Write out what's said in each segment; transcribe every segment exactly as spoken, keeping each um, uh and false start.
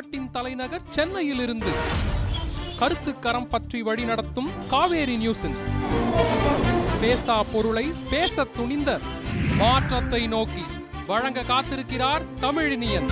தமிழ்நாட்டின் தலைநகர் சென்னையிலிருந்து கருத்துக்கரம் பற்றி வழிநடத்தும் காவேரி நியூஸின் பேசா பொருளை பேச துணிந்த மாற்றத்தை நோக்கி வழங்க காத்திருக்கிறார் தமிழினியன்.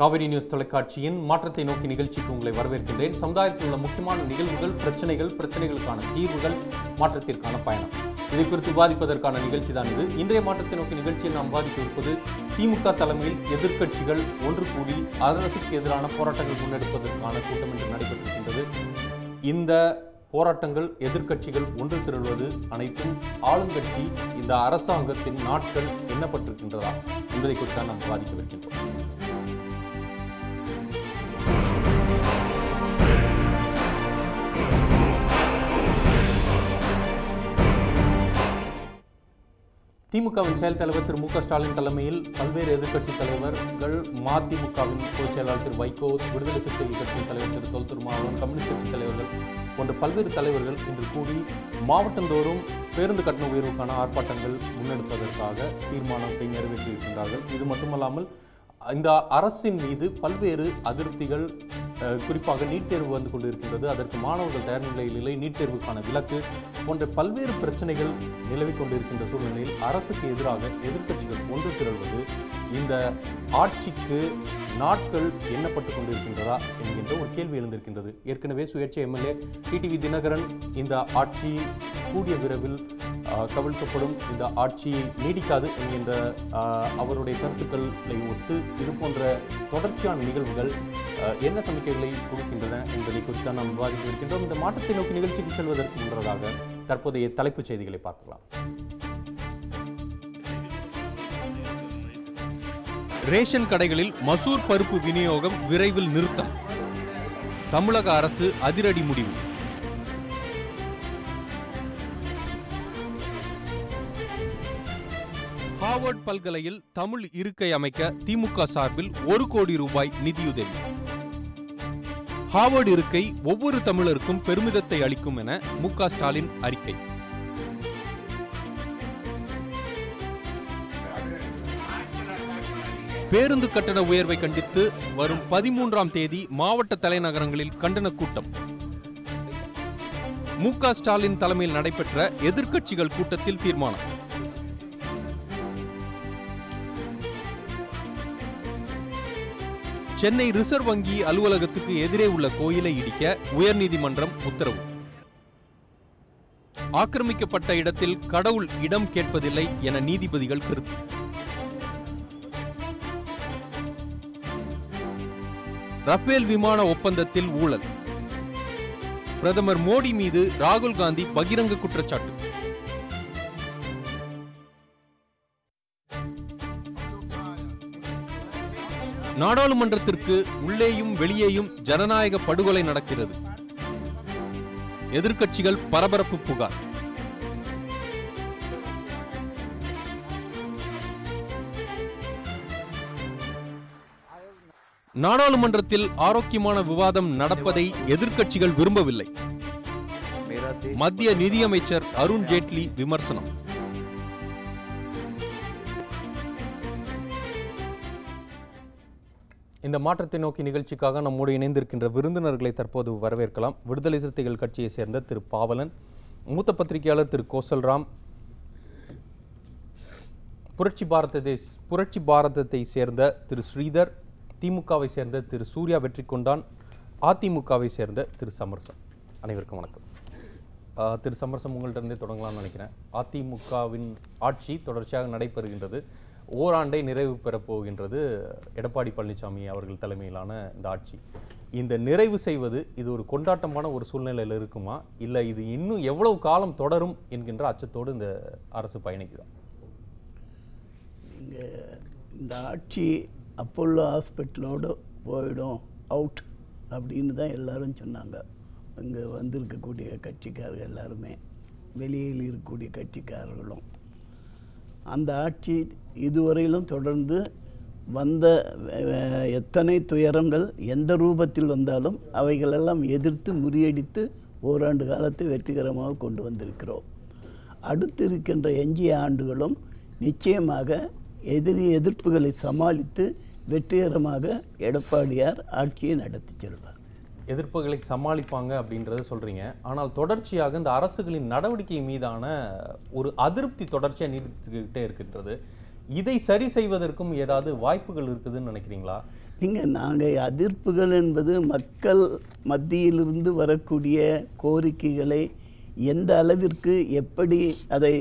காவிரி நியூஸ் தொலைக்காட்சியின் மாற்றத்தை நோக்கி நிகழ்ச்சிக்கு உங்களை வரவேற்கின்றேன். சமுதாயத்தில் உள்ள முக்கியமான நிகழ்வுகள், பிரச்சனைகள், பிரச்சனைகளுக்கான தீர்வுகள், மாற்றத்திற்கான பயணம் இது குறித்து பாதிப்பதற்கான நிகழ்ச்சி தான் இது. இன்றைய மாற்றத்தை நோக்கி நிகழ்ச்சியில் நாம் பாதிக்க இருப்பது திமுக தலைமையில் எதிர்க்கட்சிகள் ஒன்று கூடி அரசுக்கு எதிரான போராட்டங்கள் முன்னெடுப்பதற்கான கூட்டம் என்று நடைபெற்றிருக்கின்றது. இந்த போராட்டங்கள், எதிர்க்கட்சிகள் ஒன்று திரள்வது அனைத்தும் ஆளுங்கட்சி இந்த அரசாங்கத்தின் நாட்கள் எண்ணப்பட்டிருக்கின்றதா என்பதை குறித்தான் நாம் விவாதிக்கவிருக்கின்றோம். திமுகவின் செயல் தலைவர் திரு மு க ஸ்டாலின் தலைமையில் பல்வேறு எதிர்க்கட்சித் தலைவர்கள், மதிமுகவின் பொதுச் செயலாளர் திரு வைகோ, விடுதலை சிறுத்தைகள் கட்சியின் தலைவர் திரு தொல் திருமாவளவன், கம்யூனிஸ்ட் கட்சித் தலைவர்கள் போன்ற பல்வேறு தலைவர்கள் இன்று கூடி மாவட்டந்தோறும் பேருந்து கட்டண உயர்வுக்கான ஆர்ப்பாட்டங்கள் முன்னெடுப்பதற்காக தீர்மானத்தை நிறைவேற்றியிருக்கின்றார்கள். இது மட்டுமல்லாமல் இந்த அரசின் மீது பல்வேறு அதிருப்திகள், குறிப்பாக நீட் தேர்வு வந்து கொண்டிருக்கின்றது, அதற்கு மாணவர்கள் தயார் நிலையில் இல்லை, நீட் தேர்வுக்கான விலக்கு போன்ற பல்வேறு பிரச்சனைகள் நிலவிக் கொண்டிருக்கின்ற சூழ்நிலையில் அரசுக்கு எதிராக எதிர்க்கட்சிகள் ஒன்று திரள்வது இந்த ஆட்சிக்கு நாட்கள் எண்ணப்பட்டு கொண்டிருக்கின்றதா என்கின்ற ஒரு கேள்வி எழுந்திருக்கின்றது. ஏற்கனவே சுயேட்சை எம்எல்ஏ டிடிவி தினகரன் இந்த ஆட்சி கூடிய விரைவில் கவிழ்க்கப்படும், இந்த ஆட்சி நீடிக்காது என்கின்ற அவருடைய கருத்துக்களை ஒத்து இது போன்ற தொடர்ச்சியான நிகழ்வுகள் என்ன சமிக்கைகளை கொடுக்கின்றன என்பதை குறித்து நாம் விவாதிக்க இருக்கின்றோம். இந்த மாற்றத்தை நோக்கி நிகழ்ச்சிக்கு செல்வதற்கு முன்னதாக தற்போதைய தலைப்புச் செய்திகளை பார்க்கலாம். ரேஷன் கடைகளில் மசூர் பருப்பு விநியோகம் விரைவில் நிறுத்தம், தமிழக அரசு அதிரடி முடிவு. ஹார்வர்ட் பல்கலையில் தமிழ் இருக்கை அமைக்க திமுக சார்பில் ஒரு கோடி ரூபாய் நிதியுதவி. ஹார்வர்ட் இருக்கை ஒவ்வொரு தமிழருக்கும் பெருமிதத்தை அளிக்கும் என மு க ஸ்டாலின் அறிக்கை. பேருந்து கட்டண உயர்வை கண்டித்து வரும் பதிமூன்றாம் தேதி மாவட்ட தலைநகரங்களில் கண்டன கூட்டம். மு க ஸ்டாலின் தலைமையில் நடைபெற்ற எதிர்க்கட்சிகள் கூட்டத்தில் தீர்மானம். சென்னை ரிசர்வ் வங்கி அலுவலகத்துக்கு எதிரே உள்ள கோயிலை இடிக்க உயர்நீதிமன்றம் உத்தரவு. ஆக்கிரமிக்கப்பட்ட இடத்தில் கடவுள் இடம் கேட்பதில்லை என நீதிபதிகள் கருத்து. ரஃபேல் விமான ஒப்பந்தத்தில் ஊழல், பிரதமர் மோடி மீது ராகுல் காந்தி பகிரங்க குற்றச்சாட்டு. நாடாளுமன்றத்திற்கு உள்ளேயும் வெளியேயும் ஜனநாயக படுகொலை நடக்கிறது, எதிர்க்கட்சிகள் பரபரப்பு புகார். நாடாளுமன்றத்தில் ஆரோக்கியமான விவாதம் நடப்பதை எதிர்க்கட்சிகள் விரும்பவில்லை, மத்திய நிதியமைச்சர் அருண் ஜேட்லி விமர்சனம். இந்த மாற்றத்தை நோக்கி நிகழ்ச்சிக்காக நம்மோடு இணைந்திருக்கின்ற விருந்தினர்களை தற்போது வரவேற்கலாம். விடுதலை சிறுத்தைகள் கட்சியை சேர்ந்த திரு பாவலன், மூத்த பத்திரிகையாளர் திரு கோசல்ராம், புரட்சி பாரதத்தை புரட்சி பாரதத்தை சேர்ந்த திரு ஸ்ரீதர், திமுகவை சேர்ந்த திரு சூர்யா வெற்றி கொண்டான், அதிமுகவை சேர்ந்த திரு சமரசம். அனைவருக்கும் வணக்கம். திரு சமரசம், உங்கள்கிட்டருந்தே தொடங்கலாம்னு நினைக்கிறேன். அதிமுகவின் ஆட்சி தொடர்ச்சியாக நடைபெறுகின்றது, ஓராண்டை நிறைவு பெறப்போகின்றது எடப்பாடி பழனிசாமி அவர்கள் தலைமையிலான இந்த ஆட்சி. இந்த நிறைவு செய்வது இது ஒரு கொண்டாட்டமான ஒரு சூழ்நிலையில் இருக்குமா, இல்லை இது இன்னும் எவ்வளவு காலம் தொடரும் என்கின்ற அச்சத்தோடு இந்த அரசு பயணிக்குதான்? நீங்கள் இந்த ஆட்சி அப்போல்லோ ஹாஸ்பிட்டலோடு போயிடும் அவுட் அப்படின்னு தான் எல்லோரும் சொன்னாங்க. இங்கே வந்திருக்கக்கூடிய கட்சிக்காரர்கள் எல்லாருமே, வெளியில் இருக்கக்கூடிய கட்சிக்காரர்களும் அந்த ஆட்சி இதுவரையிலும் தொடர்ந்து வந்த எத்தனை துயரங்கள் எந்த ரூபத்தில் வந்தாலும் அவைகளெல்லாம் எதிர்த்து முறியடித்து ஓராண்டு காலத்தை வெற்றிகரமாக கொண்டு வந்திருக்கிறோம். அடுத்து இருக்கின்ற எஞ்சிய ஆண்டுகளும் நிச்சயமாக எதிரி எதிர்ப்புகளை சமாளித்து வெற்றிகரமாக எடப்பாடியார் ஆட்சியை நடத்தி செல்வார். எதிர்ப்புகளை சமாளிப்பாங்க அப்படின்றத சொல்கிறீங்க. ஆனால் தொடர்ச்சியாக இந்த அரசுகளின் நடவடிக்கை மீதான ஒரு அதிருப்தி தொடர்ச்சியாக நீடித்துக்கிட்டே இருக்கின்றது. இதை சரி செய்வதற்கும் ஏதாவது வாய்ப்புகள் இருக்குதுன்னு நினைக்கிறீங்களா? நீங்கள் நாங்கள் அதிருப்புகள் என்பது மக்கள் மத்தியிலிருந்து வரக்கூடிய கோரிக்கைகளை எந்த அளவிற்கு எப்படி அதை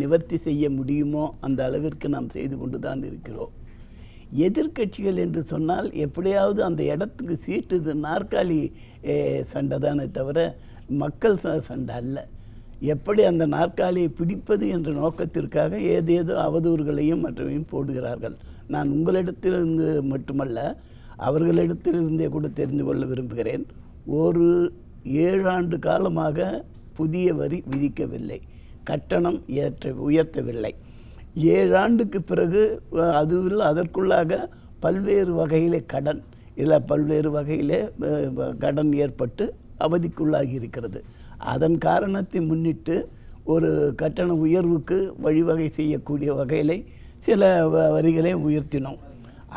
நிவர்த்தி செய்ய முடியுமோ அந்த அளவிற்கு நாம் செய்து கொண்டு தான் இருக்கிறோம். எதிர்கட்சிகள் என்று சொன்னால் எப்படியாவது அந்த இடத்துக்கு சீட்டு நாற்காலி சண்டை தானே தவிர மக்கள் சண்டை அல்ல. எப்படி அந்த நாற்காலியை பிடிப்பது என்ற நோக்கத்திற்காக ஏதேதோ அவதூறுகளையும் மற்றவையும் போடுகிறார்கள். நான் உங்களிடத்திலிருந்து மட்டுமல்ல அவர்களிடத்திலிருந்தே கூட தெரிந்து கொள்ள விரும்புகிறேன். ஒரு ஏழாண்டு காலமாக புதிய வரி விதிக்கவில்லை, கட்டணம் ஏற்ற உயர்த்தவில்லை. ஏழாண்டுக்கு பிறகு அதுவில் அதற்குள்ளாக பல்வேறு வகையிலே கடன் இல்லை பல்வேறு வகையிலே கடன் ஏற்பட்டு அவதிக்குள்ளாகி இருக்கிறது. அதன் காரணத்தை முன்னிட்டு ஒரு கட்டண உயர்வுக்கு வழிவகை செய்யக்கூடிய வகையிலே சில வரிகளை உயர்த்தினோம்.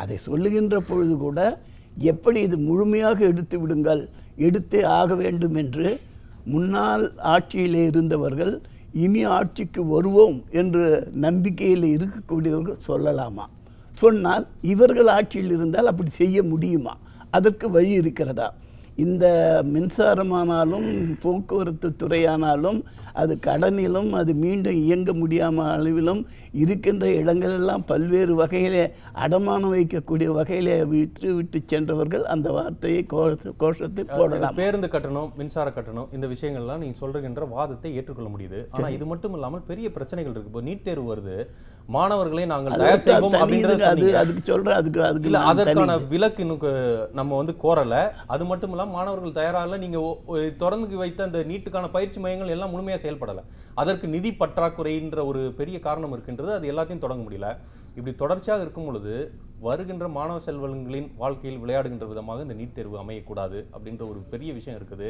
அதை சொல்லுகின்ற பொழுது கூட எப்படி இது முழுமையாக எடுத்து விடுங்கள், எடுத்தே ஆக வேண்டும் என்று முன்னால் ஆட்சியிலே இருந்தவர்கள் இனி ஆட்சிக்கு வருவோம் என்று நம்பிக்கையில் இருக்கக்கூடியவர்கள் சொல்லலாமா? சொன்னால் இவர்கள் ஆட்சியில் இருந்தால் அப்படி செய்ய முடியுமா? அதற்கு வழி இருக்கிறதா? இந்த மின்சாரமானாலும் போக்குவரத்து துறையானாலும் அது கடனிலும் அது மீண்டும் இயங்க முடியாமல் அளவிலும் இருக்கின்ற இடங்களெல்லாம் பல்வேறு வகையிலே அடமானம் வைக்கக்கூடிய வகையிலே விற்று விட்டு சென்றவர்கள் அந்த வார்த்தையை கோஷத்தை போடலாம். பேருந்து கட்டணம், மின்சார கட்டணம், இந்த விஷயங்கள்லாம் நீங்கள் சொல்கின்ற வாதத்தை ஏற்றுக்கொள்ள முடியுது. ஆனால் இது மட்டும் இல்லாமல் பெரிய பிரச்சனைகள் இருக்குது. இப்போ நீட் தேர்வு வருது, மாணவர்களை நாங்கள் தயார் செய்வோம் அதற்கான விலக்கு இன்னும் நம்ம வந்து கோரலை. அது மட்டும் இல்லாமல் மாணவர்கள் தயாராகல, நீங்கள் தொடர்ந்து வைத்த அந்த நீட்டுக்கான பயிற்சி மையங்கள் எல்லாம் முழுமையாக செயல்படலை, அதற்கு நிதி பற்றாக்குறைன்ற ஒரு பெரிய காரணம் இருக்கின்றது. அது எல்லாத்தையும் தொடங்க முடியல. இப்படி தொடர்ச்சியாக இருக்கும் பொழுது வருகின்ற மாணவ செல்வங்களின் வாழ்க்கையில் விளையாடுகின்ற விதமாக இந்த நீட் தேர்வு அமையக்கூடாது அப்படின்ற ஒரு பெரிய விஷயம் இருக்குது.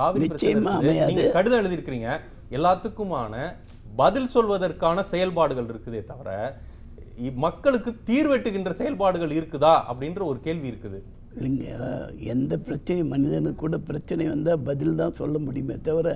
காவிரி பிரச்சனை கடிதம் எழுதியிருக்கிறீங்க, எல்லாத்துக்குமான பதில் சொல்வதற்கான செயல்பாடுகள் இருக்குதே தவிர மக்களுக்கு தீர்வெட்டுகின்ற செயல்பாடுகள் இருக்குதா அப்படின்ற ஒரு கேள்வி இருக்குது. இல்லைங்க, எந்த பிரச்சனை மனிதனுக்கு கூட பிரச்சனை வந்தால் பதில் தான் சொல்ல முடியுமே தவிர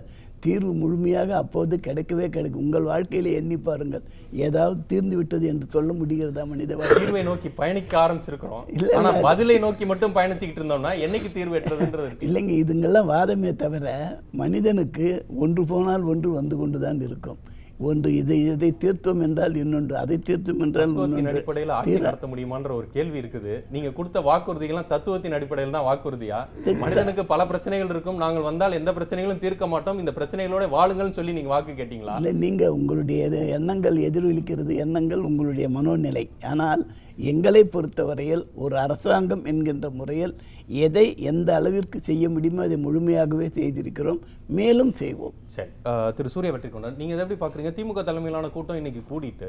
தீர்வு முழுமையாக அப்போது கிடைக்கவே கிடைக்கும். உங்கள் வாழ்க்கையில் எண்ணி பாருங்கள், ஏதாவது தீர்ந்து விட்டது என்று சொல்ல முடிகிறதா? மனித தீர்வை நோக்கி பயணிக்க ஆரம்பிச்சிருக்கிறோம். இல்லை, ஆனால் பதிலை நோக்கி மட்டும் பயணிச்சுக்கிட்டு இருந்தோம்னா என்னைக்கு தீர்வு எட்டுறதுன்றது இல்லைங்க. இதுங்கெல்லாம் வாதமே தவிர மனிதனுக்கு ஒன்று போனால் ஒன்று வந்து கொண்டு தான் இருக்கும். ஒன்று இதை இதை தீர்த்தோம் என்றால் இன்னொன்று, அதை தீர்த்தோம் என்றால் அடிப்படையில் ஆட்சி நடத்த முடியுமான்ற ஒரு கேள்வி இருக்குது. நீங்கள் கொடுத்த வாக்குறுதிகள்லாம் தத்துவத்தின் அடிப்படையில் தான் வாக்குறுதியா? மனிதனுக்கு பல பிரச்சனைகள் இருக்கும், நாங்கள் வந்தால் எந்த பிரச்சனைகளும் தீர்க்க மாட்டோம், இந்த பிரச்சனைகளோட வாழுங்கள் சொல்லி நீங்கள் வாக்கு கேட்டீங்களா? இல்லை, நீங்கள் உங்களுடைய எண்ணங்கள் எதிரொலிக்கிறது, எண்ணங்கள் உங்களுடைய மனோநிலை. ஆனால் எங்களை பொறுத்தவரையில் ஒரு அரசாங்கம் என்கின்ற முறையில் எதை எந்த அளவிற்கு செய்ய முடியுமோ அதை முழுமையாகவே செய்திருக்கிறோம், மேலும் செய்வோம். சரி, திரு சூர்யா வெற்றி கொண்டார், நீங்கள் இதை எப்படி பார்க்குறீங்க? திமுக தலைமையிலான கூட்டம் இன்னைக்கு கூடிட்டு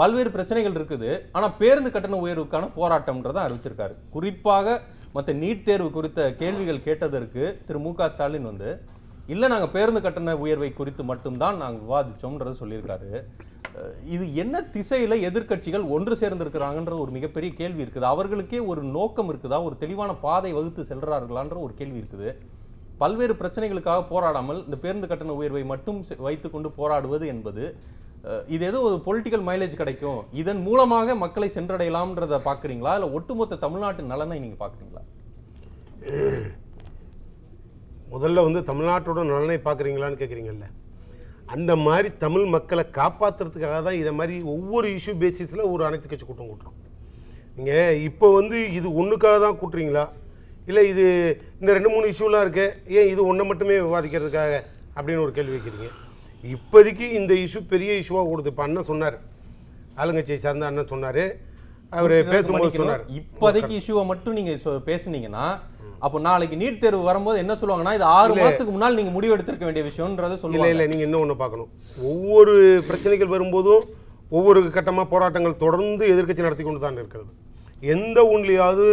பல்வேறு பிரச்சனைகள் இருக்குது, ஆனால் பேருந்து கட்டண உயர்வுக்கான போராட்டம்ன்றதை அறிவிச்சிருக்காரு. குறிப்பாக மற்ற நீட் தேர்வு குறித்த கேள்விகள் கேட்டதற்கு திரு மு க ஸ்டாலின் வந்து இல்லை நாங்கள் பேருந்து கட்டண உயர்வை குறித்து மட்டும்தான் நாங்கள் விவாதித்தோம்ன்றதை சொல்லியிருக்காரு. இது என்ன திசையில் எதிர்கட்சிகள் ஒன்று சேர்ந்திருக்கிறாங்கன்ற ஒரு மிகப்பெரிய கேள்வி இருக்குது. அவர்களுக்கே ஒரு நோக்கம் இருக்குதா? ஒரு தெளிவான பாதை வகுத்து செல்கிறார்களான்ற ஒரு கேள்வி இருக்குது. பல்வேறு பிரச்சனைகளுக்காக போராடாமல் இந்த பேருந்து கட்டண உயர்வை மட்டும் வைத்துக்கொண்டு போராடுவது என்பது இது ஏதோ ஒரு பொலிட்டிக்கல் மைலேஜ் கிடைக்கும், இதன் மூலமாக மக்களை சென்றடையலாம்ன்றதை பார்க்குறீங்களா? இல்லை ஒட்டுமொத்த தமிழ்நாட்டு நலனை நீங்கள் பார்க்குறீங்களா? முதல்ல வந்து தமிழ்நாட்டோட நலனை பார்க்குறீங்களான்னு கேட்குறீங்கல்ல, அந்த மாதிரி தமிழ் மக்களை காப்பாற்றுறதுக்காக தான் இதை மாதிரி ஒவ்வொரு இஷ்யூ பேசிஸில் ஒரு அனைத்து கட்சி கூட்டம் கூட்டுறோம். நீங்கள் இப்போ வந்து இது ஒன்றுக்காக தான் கூட்டுறீங்களா? இல்லை இது இந்த ரெண்டு மூணு இஷ்யூலாம் இருக்கு, ஏன் இது ஒன்றை மட்டுமே விவாதிக்கிறதுக்காக அப்படின்னு ஒரு கேள்வி வைக்கிறீங்க. இப்போதைக்கு இந்த இஷ்யூ பெரிய இஷ்யூவாக ஓடுது. இப்போ அண்ணன் சொன்னார், ஆளுங்கட்சியை சார்ந்த அண்ணன் சொன்னார், அவர் பேசும்போது சொன்னார் இப்போதைக்கு இஷ்யூவை மட்டும் நீங்கள் பேசுனீங்கன்னா அப்போ நாளைக்கு நீட் தேர்வு வரும்போது என்ன சொல்லுவாங்கன்னா இது ஆறு மாதத்துக்கு முன்னால் நீங்கள் முடிவு எடுத்திருக்க வேண்டிய விஷயம்ன்றதை சொல்லுவாங்க. இல்லை, நீங்கள் இன்னும் ஒன்று பார்க்கணும், ஒவ்வொரு பிரச்சனைகள் வரும்போதும் ஒவ்வொரு கட்டமாக போராட்டங்கள் தொடர்ந்து எதிர்க்கட்சி நடத்தி கொண்டு தான் இருக்கிறது. எந்த ஊன்லையாவது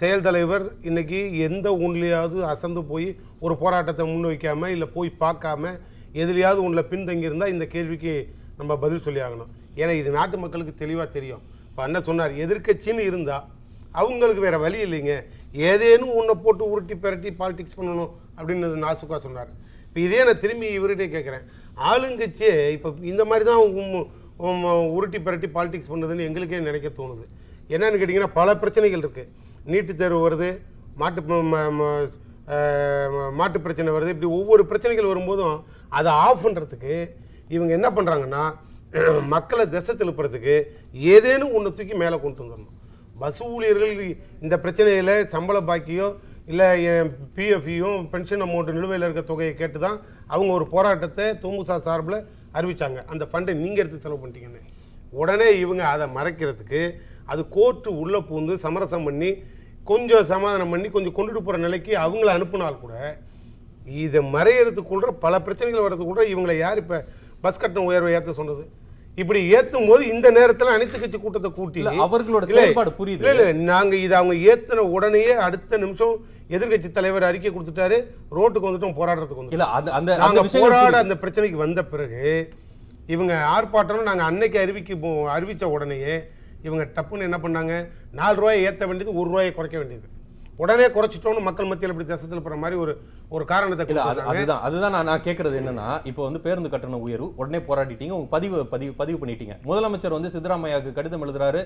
செயல் தலைவர் இன்றைக்கி எந்த ஊன்லையாவது அசந்து போய் ஒரு போராட்டத்தை முன்வைக்காமல் இல்லை போய் பார்க்காம எதுலையாவது ஒன்றில் பின்தங்கியிருந்தால் இந்த கேள்விக்கு நம்ம பதில் சொல்லி ஆகணும். ஏன்னா இது நாட்டு மக்களுக்கு தெளிவாக தெரியும், இப்போ அண்ணா சொன்னார், எதிர்க்கட்சின்னு இருந்தால் அவங்களுக்கு வேறு வழி இல்லைங்க, ஏதேனும் உன்னை போட்டு உருட்டி பெரட்டி பாலிடிக்ஸ் பண்ணணும் அப்படின்னு நாசுக்கா சொன்னார். இப்போ இதே நான் திரும்பி இவர்கிட்டே கேட்குறேன், ஆளுங்கட்சியே இப்போ இந்த மாதிரி தான் உருட்டி பெரட்டி பாலிடிக்ஸ் பண்ணுறதுன்னு எங்களுக்கே நினைக்க தோணுது. என்னன்னு கேட்டிங்கன்னா பல பிரச்சனைகள் இருக்குது, நீட்டு தேர்வு வருது, மாட்டு மாட்டு பிரச்சனை வருது, இப்படி ஒவ்வொரு பிரச்சனைகள் வரும்போதும் அதை ஆஃப் பண்ணுறதுக்கு இவங்க என்ன பண்ணுறாங்கன்னா மக்களை திசை திருப்புறதுக்கு ஏதேனும் ஒன்று தூக்கி மேலே கொண்டு வந்துடணும். பஸ் ஊழியர்கள் இந்த பிரச்சனையில் சம்பள பாக்கியோ இல்லை பிஎஃப்இயும் பென்ஷன் அமௌண்ட் நிலுவையில் இருக்க தொகையை கேட்டு தான் அவங்க ஒரு போராட்டத்தை தொமுசா சார்பில் அறிவித்தாங்க. அந்த ஃபண்டை நீங்கள் எடுத்து செலவு பண்ணிட்டீங்கன்னு உடனே இவங்க அதை மறைக்கிறதுக்கு அது கோர்ட்டு உள்ளே பூந்து சமரசம் பண்ணி கொஞ்சம் சமாதானம் பண்ணி கொஞ்சம் கொண்டுட்டு போகிற நிலைக்கு அவங்கள அனுப்புனால் கூட இதை மறையிறதுக்குள்ள பல பிரச்சனைகள் வர்றதுக்குள்ள இவங்களை யார் இப்போ பஸ் கட்டணம் உயர்வை ஏற்ற சொன்னது? இப்படி ஏற்றும் போது இந்த நேரத்தில் அனைத்து கட்சி கூட்டத்தை கூட்டி அவர்களோட செயல்பாடு புரியுது இல்லை இல்லை நாங்கள் இதை அவங்க ஏற்றின உடனே அடுத்த நிமிஷம் எதிர்கட்சி தலைவர் அறிக்கை கொடுத்துட்டாரு, ரோட்டுக்கு வந்துட்டோம் போராடுறதுக்கு வந்து இல்லை அந்த நாங்கள் போராட அந்த பிரச்சனைக்கு வந்த பிறகு இவங்க ஆர்ப்பாட்டம்னு நாங்கள் அன்னைக்கு அறிவிக்க அறிவித்த உடனேயே இவங்க டப்புன்னு என்ன பண்ணாங்க, நாலு ரூபாயை ஏற்ற வேண்டியது ஒரு ரூபாயை குறைக்க வேண்டியது, உடனே குறைச்சிட்டோன்னு மக்கள் மத்தியில் இப்படி தேசத்தில் போகிற மாதிரி ஒரு ஒரு காரணத்துக்கு இல்லை. அது அதுதான் அதுதான் நான் நான் கேட்குறது என்னென்னா, இப்போ வந்து பேருந்து கட்டண உயர்வு உடனே போராட்டிட்டீங்க, உங்கள் பதிவு பதிவு பதிவு பண்ணிட்டீங்க, முதலமைச்சர் வந்து சித்தராமையாவுக்கு கடிதம் எழுதுறாரு,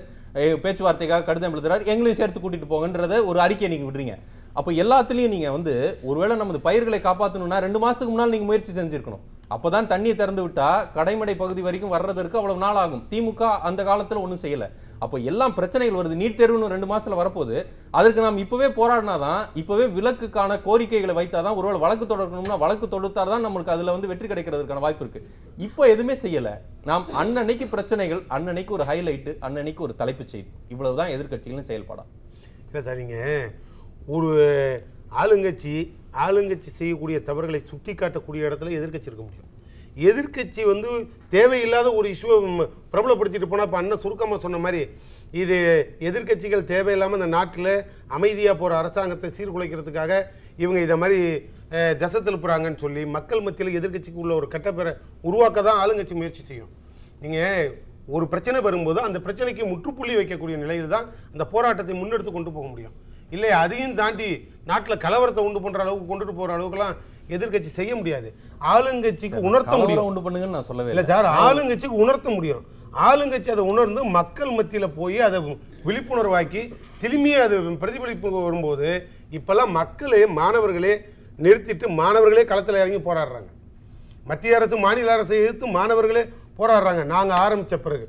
பேச்சுவார்த்தைக்காக கடிதம் எழுதுறாரு, எங்களையும் சேர்த்து கூட்டிகிட்டு போங்கன்றத ஒரு அறிக்கையை நீங்கள் விடுறீங்க. அப்போ எல்லாத்துலேயும் நீங்கள் வந்து ஒருவேளை நமது பயிர்களை காப்பாற்றணும்னா ரெண்டு மாதத்துக்கு முன்னால் நீங்கள் முயற்சி செஞ்சுருக்கணும். அப்போ தான் தண்ணியை திறந்து விட்டால் கடைமடை பகுதி வரைக்கும் வர்றதற்கு அவ்வளோ நாள் ஆகும். திமுக அந்த காலத்தில் ஒன்றும் செய்யலை. அப்போ எல்லாம் பிரச்சனைகள் வருது, நீட் தேர்வுன்னு ரெண்டு மாதத்தில் வரப்போகுது, அதற்கு நாம் இப்போவே போராடினா தான், இப்போவே விலக்குக்கான கோரிக்கைகளை வைத்தால் தான், ஒருவேளை வழக்கு தொடரணும்னா வழக்கு தொடுத்தால் தான் நம்மளுக்கு அதில் வந்து வெற்றி கிடைக்கிறதுக்கான வாய்ப்பு இருக்குது. இப்போ எதுவுமே செய்யலை. நாம் அன்னன்னைக்கு பிரச்சனைகள், அன்னன்னைக்கு ஒரு ஹைலைட்டு, அன்னன்னைக்கு ஒரு தலைப்பு செய்தி, இவ்வளவு தான் எதிர்கட்சிகளின் செயல்பாடாக இல்லை. சரிங்க, ஒரு ஆளுங்கட்சி ஆளுங்கட்சி செய்யக்கூடிய தவறுகளை சுட்டி காட்டக்கூடிய இடத்துல எதிர்கட்சி இருக்க முடியும். எதிர்கட்சி வந்து தேவையில்லாத ஒரு இஷ்யூவை பிரபலப்படுத்திட்டு போனால், இப்போ அண்ணன் சுருக்கமாக சொன்ன மாதிரி இது எதிர்கட்சிகள் தேவையில்லாமல் இந்த நாட்டில் அமைதியாக போகிற அரசாங்கத்தை சீர்குலைக்கிறதுக்காக இவங்க இதை மாதிரி திசை திருப்புறாங்கன்னு சொல்லி மக்கள் மத்தியில் எதிர்கட்சிக்கு உள்ள ஒரு கெட்ட பேரை உருவாக்க தான் ஆளுங்கட்சி முயற்சி செய்யும். நீங்கள் ஒரு பிரச்சனை வரும்போது அந்த பிரச்சனைக்கு முற்றுப்புள்ளி வைக்கக்கூடிய நிலையில் தான் அந்த போராட்டத்தை முன்னெடுத்து கொண்டு போக முடியும். இல்லை அதையும் தாண்டி நாட்டில் கலவரத்தை உண்டு பண்ணுற அளவுக்கு கொண்டுட்டு போகிற அளவுக்குலாம் எதிர்கட்சி செய்ய முடியாது. ஆளுங்கட்சிக்கு உணர்த்த முடியும், உண்டு பண்ணுங்கன்னு நான் சொல்லவே இல்லை சார், ஆளுங்கட்சிக்கு உணர்த்த முடியும். ஆளுங்கட்சி அதை உணர்ந்து மக்கள் மத்தியில் போய் அதை விழிப்புணர்வாக்கி திரும்பியே அது பிரதிபலிப்பு வரும்போது இப்போல்லாம் மக்களே மாணவர்களே நிறுத்திட்டு மாணவர்களே களத்தில் இறங்கி போராடுறாங்க. மத்திய அரசு மாநில அரசை எதிர்த்து மாணவர்களே போராடுறாங்க. நாங்கள் ஆரம்பித்த பிறகு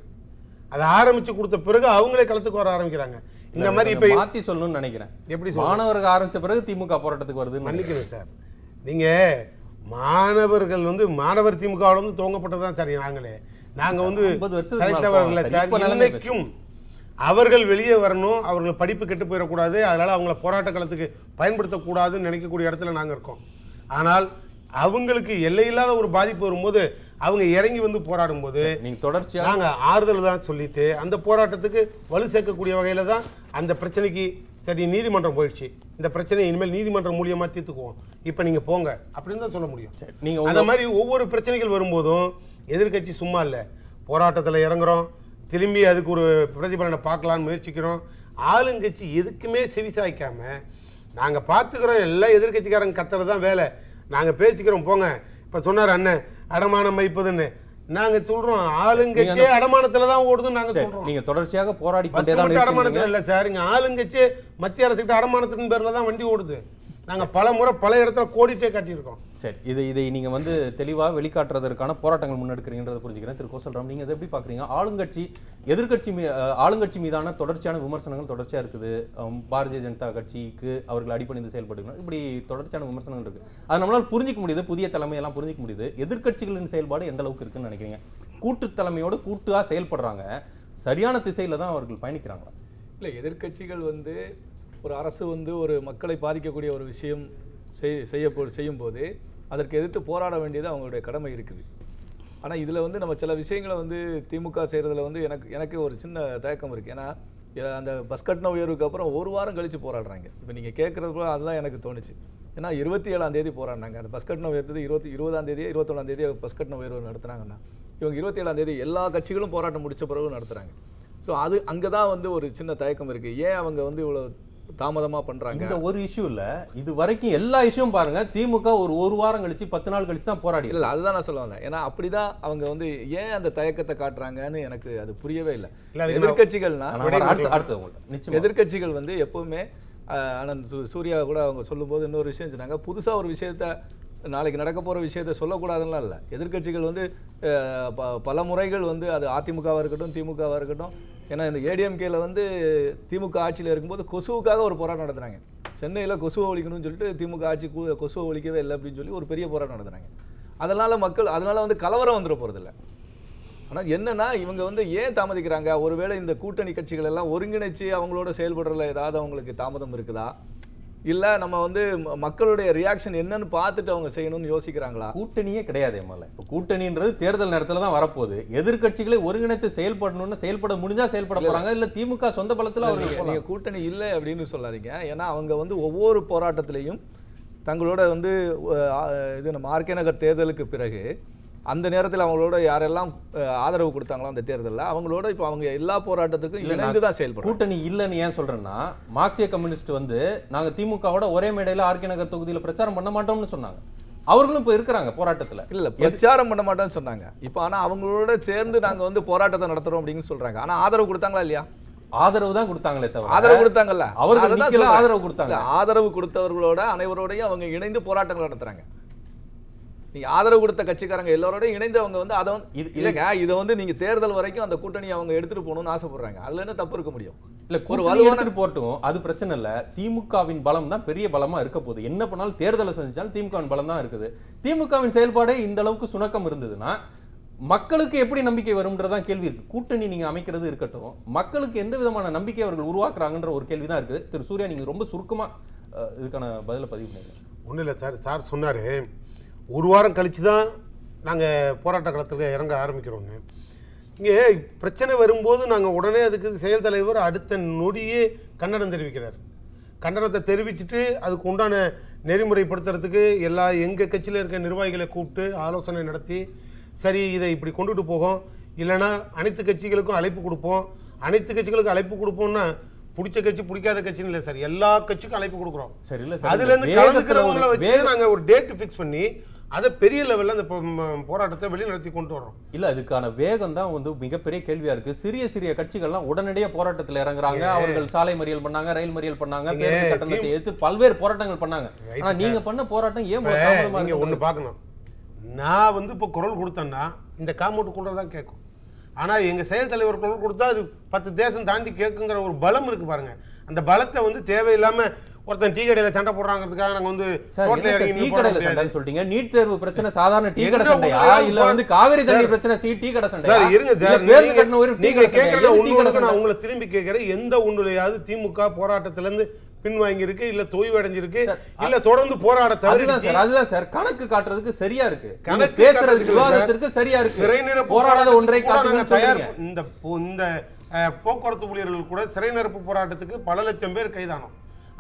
அதை ஆரம்பித்து கொடுத்த பிறகு அவங்களே களத்துக்கு வர ஆரம்பிக்கிறாங்க. இந்த மாதிரி இப்போ மாற்றி சொல்லணும்னு நினைக்கிறேன். எப்படி மாணவர்கள் ஆரம்பித்த பிறகு திமுக போராட்டத்துக்கு வருதுன்னு நினைக்கிறேன் சார். நீங்கள் மாணவர்கள் வந்து மாணவர் திமுகவில் வந்து துவங்கப்பட்டது தான் சார். நாங்களே நாங்கள் வந்து நிலைக்கும் அவர்கள் வெளியே வரணும், அவர்கள் படிப்பு கெட்டு போயிடக்கூடாது, அதனால் அவங்கள போராட்ட காலத்துக்கு பயன்படுத்தக்கூடாதுன்னு நினைக்கக்கூடிய இடத்துல நாங்கள் இருக்கோம். ஆனால் அவங்களுக்கு எல்லையில்லாத ஒரு பாதிப்பு வரும்போது அவங்க இறங்கி வந்து போராடும் போது நீங்கள் தொடர்ச்சியாக நாங்கள் ஆறுதல் தான் சொல்லிட்டு அந்த போராட்டத்துக்கு வலு சேர்க்கக்கூடிய வகையில் தான் அந்த பிரச்சனைக்கு சரி நீதிமன்றம் போயிடுச்சு, இந்த பிரச்சனையை இனிமேல் நீதிமன்றம் மூலியமாக தீர்த்துக்குவோம், இப்போ நீங்கள் போங்க அப்படின்னு தான் சொல்ல முடியும். சரி, நீங்கள் அந்த மாதிரி ஒவ்வொரு பிரச்சனைகள் வரும்போதும் எதிர்கட்சி சும்மா இல்லை, போராட்டத்தில் இறங்குறோம், திரும்பி அதுக்கு ஒரு பிரதிபலனை பார்க்கலான்னு முயற்சிக்கிறோம். ஆளுங்கட்சி எதுக்குமே செவிசாய்க்காமல் நாங்கள் பார்த்துக்கிறோம், எல்லா எதிர்கட்சிக்காரங்க கத்துறது தான் வேலை, நாங்கள் பேசிக்கிறோம் போங்க. இப்போ சொன்னார் அண்ணன் அடமானம் வைப்பதுன்னு, நாங்க சொல்றோம் ஆளுங்கட்சியே அடமானத்துல தான் ஓடுதுன்னு நாங்க சொல்றோம். நீங்க தொடர்ச்சியாக போராடி கொண்டே தான் இருக்கீங்க. அடமானத்துல இல்ல சார், இங்க ஆளுங்கட்சியே மத்திய அரசு கிட்ட அடமானத்தின் பேர்ல தான் வண்டி ஓடுது. நாங்கள் பல முறை பல இடத்துல கோடிட்டே காட்டியிருக்கோம். சரி, இதை இதை நீங்கள் வந்து தெளிவாக வெளிக்காட்டுறதற்கான போராட்டங்கள் முன்னெடுக்கிறீங்கிறத புரிஞ்சுக்கிறேன். திரு கோசல்ராம், நீங்கள் இதை எப்படி பார்க்குறீங்க? ஆளுங்கட்சி எதிர்கட்சி மீ ஆளுங்கட்சி மீதான தொடர்ச்சியான விமர்சனங்கள் தொடர்ச்சியாக இருக்குது. பாரதிய ஜனதா கட்சிக்கு அவர்கள் அடிப்பணிந்து செயல்படுகிறார், இப்படி தொடர்ச்சியான விமர்சனங்கள் இருக்குது. அது நம்மளால் புரிஞ்சிக்க முடியுது, புதிய தலைமையெல்லாம் புரிஞ்சிக்க முடியுது. எதிர்கட்சிகளின் செயல்பாடு எந்த அளவுக்கு இருக்குன்னு நினைக்கிறீங்க? கூட்டு தலைமையோடு கூட்டாக செயல்படுறாங்க, சரியான திசையில் தான் அவர்கள் பயணிக்கிறாங்களா? இல்லை, எதிர்கட்சிகள் வந்து ஒரு அரசு வந்து ஒரு மக்களை பாதிக்கக்கூடிய ஒரு விஷயம் செய் செய்ய போ செய்யும் போது அதற்கு எதிர்த்து போராட வேண்டியது அவங்களுடைய கடமை இருக்குது. ஆனால் இதில் வந்து நம்ம சில விஷயங்களை வந்து திமுக செய்கிறதுல வந்து எனக்கு எனக்கு ஒரு சின்ன தயக்கம் இருக்குது. ஏன்னா அந்த பஸ் கட்டண உயர்வுக்கு அப்புறம் ஒரு வாரம் கழித்து போராடுறாங்க. இப்போ நீங்கள் கேட்குறதுக்குள்ள அதுதான் எனக்கு தோணுச்சு. ஏன்னா இருபத்தி ஏழாம் தேதி போராடினாங்க, அந்த பஸ் கட்டண உயர்த்தது இருபத்தி இருபதாம் தேதியே இருபத்தொன்னாம் தேதி பஸ் கட்டண உயர்வு நடத்துனாங்கன்னா, இவங்க இருபத்தி ஏழாம் தேதி எல்லா கட்சிகளும் போராட்டம் முடித்த பிறகு நடத்துகிறாங்க. ஸோ அது அங்கே தான் வந்து ஒரு சின்ன தயக்கம் இருக்குது, ஏன் அவங்க வந்து இவ்வளோ தாமதமாக பண்ணுறாங்க. இந்த ஒரு இஷ்யூ இல்லை, இது வரைக்கும் எல்லா இஷ்யூவும் பாருங்கள், திமுக ஒரு ஒரு வாரம் கழித்து பத்து நாள் கழித்து தான் போராடி. இல்லை அதுதான் நான் சொல்லுவாங்க, ஏன்னா அப்படி தான் அவங்க வந்து ஏன் அந்த தயக்கத்தை காட்டுறாங்கன்னு எனக்கு அது புரியவே இல்லை. எதிர்கட்சிகள்னா அடுத்து எதிர்கட்சிகள் வந்து எப்போவுமே ஆனந்த் சூர்யா கூட அவங்க சொல்லும்போது இன்னொரு விஷயம் சொன்னாங்க, புதுசாக ஒரு விஷயத்த நாளைக்கு நடக்க போகிற விஷயத்த சொல்லக்கூடாதுலாம் இல்லை. எதிர்கட்சிகள் வந்து பல முறைகள் வந்து அது அதிமுகவாக இருக்கட்டும் திமுகவாக இருக்கட்டும், ஏன்னா இந்த ஏடிஎம்கேல வந்து திமுக ஆட்சியில் இருக்கும்போது கொசுவுக்காக ஒரு போராட்டம் நடத்துகிறாங்க, சென்னையில் கொசுவை ஒழிக்கணும்னு சொல்லிட்டு திமுக ஆட்சி கொசுவை ஒழிக்கவே இல்லை அப்படின்னு சொல்லி ஒரு பெரிய போராட்டம் நடத்துகிறாங்க. அதனால் மக்கள் அதனால் வந்து கலவரம் வந்துட போகிறதில்ல. ஆனால் என்னென்னா இவங்க வந்து ஏன் தாமதிக்கிறாங்க, ஒருவேளை இந்த கூட்டணி கட்சிகள் எல்லாம் ஒருங்கிணைச்சு அவங்களோட செயல்படுறதுல ஏதாவது அவங்களுக்கு தாமதம் இருக்குதா, இல்லை நம்ம வந்து மக்களுடைய ரியாக்ஷன் என்னன்னு பார்த்துட்டு அவங்க செய்யணும்னு யோசிக்கிறாங்களா? கூட்டணியே கிடையாது முதல்ல. இப்போ கூட்டணின்றது தேர்தல் நேரத்தில் தான் வரப்போகுது. எதிர்கட்சிகளை ஒருங்கிணைத்து செயல்படணும்னு செயல்பட முடிஞ்சால் செயல்பட போகிறாங்க, இல்லை திமுக சொந்த பலத்தில் அவங்க நீங்கள் கூட்டணி இல்லை அப்படின்னு சொல்லாதீங்க. ஏன்னா அவங்க வந்து ஒவ்வொரு போராட்டத்திலையும் தங்களோட வந்து இது நம்ம ஆர்கே நகர் தேர்தலுக்கு பிறகு அந்த நேரத்தில் அவங்களோட யாரெல்லாம் ஆதரவு கொடுத்தாங்களோ அந்த தேர்தலில் அவங்களோட இப்போ அவங்க எல்லா போராட்டத்துக்கும் இணைந்து தான் செயல்படும். கூட்டணி இல்லைன்னு ஏன் சொல்கிறேன்னா, மார்க்சிய கம்யூனிஸ்ட் வந்து நாங்கள் திமுகவோட ஒரே மேடையில் ஆர்கே நகர் தொகுதியில் பிரச்சாரம் பண்ண மாட்டோம்னு சொன்னாங்க, அவர்களும் இப்போ இருக்கிறாங்க போராட்டத்தில். இல்லை பிரச்சாரம் பண்ண மாட்டோம்னு சொன்னாங்க இப்போ, ஆனால் அவங்களோட சேர்ந்து நாங்கள் வந்து போராட்டத்தை நடத்துகிறோம் அப்படின்னு சொல்கிறாங்க. ஆனால் ஆதரவு கொடுத்தாங்களா இல்லையா? ஆதரவு தான் கொடுத்தாங்களே தவிர, ஆதரவு கொடுத்தாங்கல்ல அவர்கள், ஆதரவு கொடுத்தாங்க. ஆதரவு கொடுத்தவர்களோட அனைவரோடையும் அவங்க இணைந்து போராட்டங்கள் நடத்துகிறாங்க. நீங்கள் ஆதரவு கொடுத்த கட்சிக்காரங்க எல்லாரோடையும் இணைந்து அவங்க வந்து அதை வந்து இது இல்லைங்க, இதை வந்து நீங்கள் தேர்தல் வரைக்கும் அந்த கூட்டணியை அவங்க எடுத்துகிட்டு போகணும்னு ஆசைப்படுறாங்க, அதில் என்ன தப்பு இருக்க முடியும்? இல்லை ஒரு வலுவான போட்டும் அது பிரச்சனை இல்லை. திமுகவின் பலம் தான் பெரிய பலமாக இருக்க போகுது, என்ன பண்ணாலும் தேர்தலை சந்திச்சாலும் திமுகவின் பலம் தான் இருக்குது. திமுகவின் செயல்பாடே இந்த அளவுக்கு சுணக்கம் இருந்ததுன்னா மக்களுக்கு எப்படி நம்பிக்கை வரும்ன்றதான் கேள்வி இருக்குது. கூட்டணி நீங்கள் அமைக்கிறது இருக்கட்டும், மக்களுக்கு எந்த விதமான நம்பிக்கை அவர்கள் உருவாக்குறாங்கன்ற ஒரு கேள்வி தான் இருக்குது. திரு சூர்யா, நீங்கள் ரொம்ப சுருக்கமாக இதுக்கான பதிலை பதிவு பண்ணுங்க. ஒன்றும் இல்லை சார், சார் சொன்னார் ஒரு வாரம் கழித்து தான் நாங்கள் போராட்ட களத்துக்கு இறங்க ஆரம்பிக்கிறோன்னு. இங்கே பிரச்சனை வரும்போது நாங்கள் உடனே அதுக்கு செயல் தலைவர் அடுத்த நொடியே கண்டனம் தெரிவிக்கிறார். கண்டனத்தை தெரிவிச்சுட்டு அதுக்கு உண்டான நெறிமுறைப்படுத்துறதுக்கு எல்லா எங்கள் கட்சியில் இருக்க நிர்வாகிகளை கூப்பிட்டு ஆலோசனை நடத்தி, சரி இதை இப்படி கொண்டுட்டு போகும், இல்லைனா அனைத்து கட்சிகளுக்கும் அழைப்பு கொடுப்போம். அனைத்து கட்சிகளுக்கும் அழைப்பு கொடுப்போம்னா பிடிச்ச கட்சி பிடிக்காத கட்சின்னு இல்லை சார், எல்லா கட்சிக்கும் அழைப்பு கொடுக்குறோம். சரி இல்லை சார், அதுலேருந்து கலந்துக்கிறவங்களை வச்சு நாங்கள் ஒரு டேட்டு ஃபிக்ஸ் பண்ணி அதை பெரிய லெவலில் அந்த போராட்டத்தை வெளிநடத்தி கொண்டு வரோம். இல்லை அதுக்கான வேகம் தான் வந்து மிகப்பெரிய கேள்வியாக இருக்குது. சிறிய சிறிய கட்சிகள்லாம் உடனடியாக போராட்டத்தில் இறங்குறாங்க, அவர்கள் சாலை மறியல் பண்ணாங்க, ரயில் மறியல் பண்ணாங்க, பேருந்து கட்டணத்தை எதிர்த்து பல்வேறு போராட்டங்கள் பண்ணாங்க. ஆனால் நீங்கள் பண்ண போராட்டம் ஏன் ஒன்று பார்க்கணும், நான் வந்து இப்போ குரல் கொடுத்தேன்னா இந்த காமௌண்ட்டுக்குள்ளே தான் கேட்கும். ஆனால் எங்கள் செயல் தலைவர் குரல் கொடுத்தா அது பத்து தேசம் தாண்டி கேட்குங்கிற ஒரு பலம் இருக்குது பாருங்கள். அந்த பலத்தை வந்து தேவையில்லாமல் ஒருத்தன் டீ கடையில் சண்டை போடுறாங்கிறதுக்காக நாங்கள் வந்து டீ கடையில் சண்டைன்னு சொல்லிட்டீங்க. நீட் தேர்வு பிரச்சனை சாதாரண டீ கடை சண்டையா, இல்லை வந்து காவிரி தண்ணி பிரச்சனை சீ டீ கடை சண்டை? சார் இருங்க சார், நீங்கள் கேட்குற ஒன்று நான் உங்களை திரும்பி கேட்குறேன், எந்த ஒன்றுலையாவது திமுக போராட்டத்திலேருந்து பின்வாங்கிருக்கு, இல்ல தோய்வடைஞ்சிருக்கு, இல்ல தொடர்ந்து போராட தவறிதான்? அதுதான் சார் கணக்கு காட்டுறதுக்கு சரியா இருக்கு, பேசுறதுக்கு விவாதத்திற்கு சரியா இருக்கு, போராடாத ஒன்றை காட்டுங்க தயார். இந்த இந்த போக்குவரத்து ஊழியர்கள் கூட சிறை நிரப்பு போராட்டத்துக்கு பல லட்சம் பேர் கைதானோம்.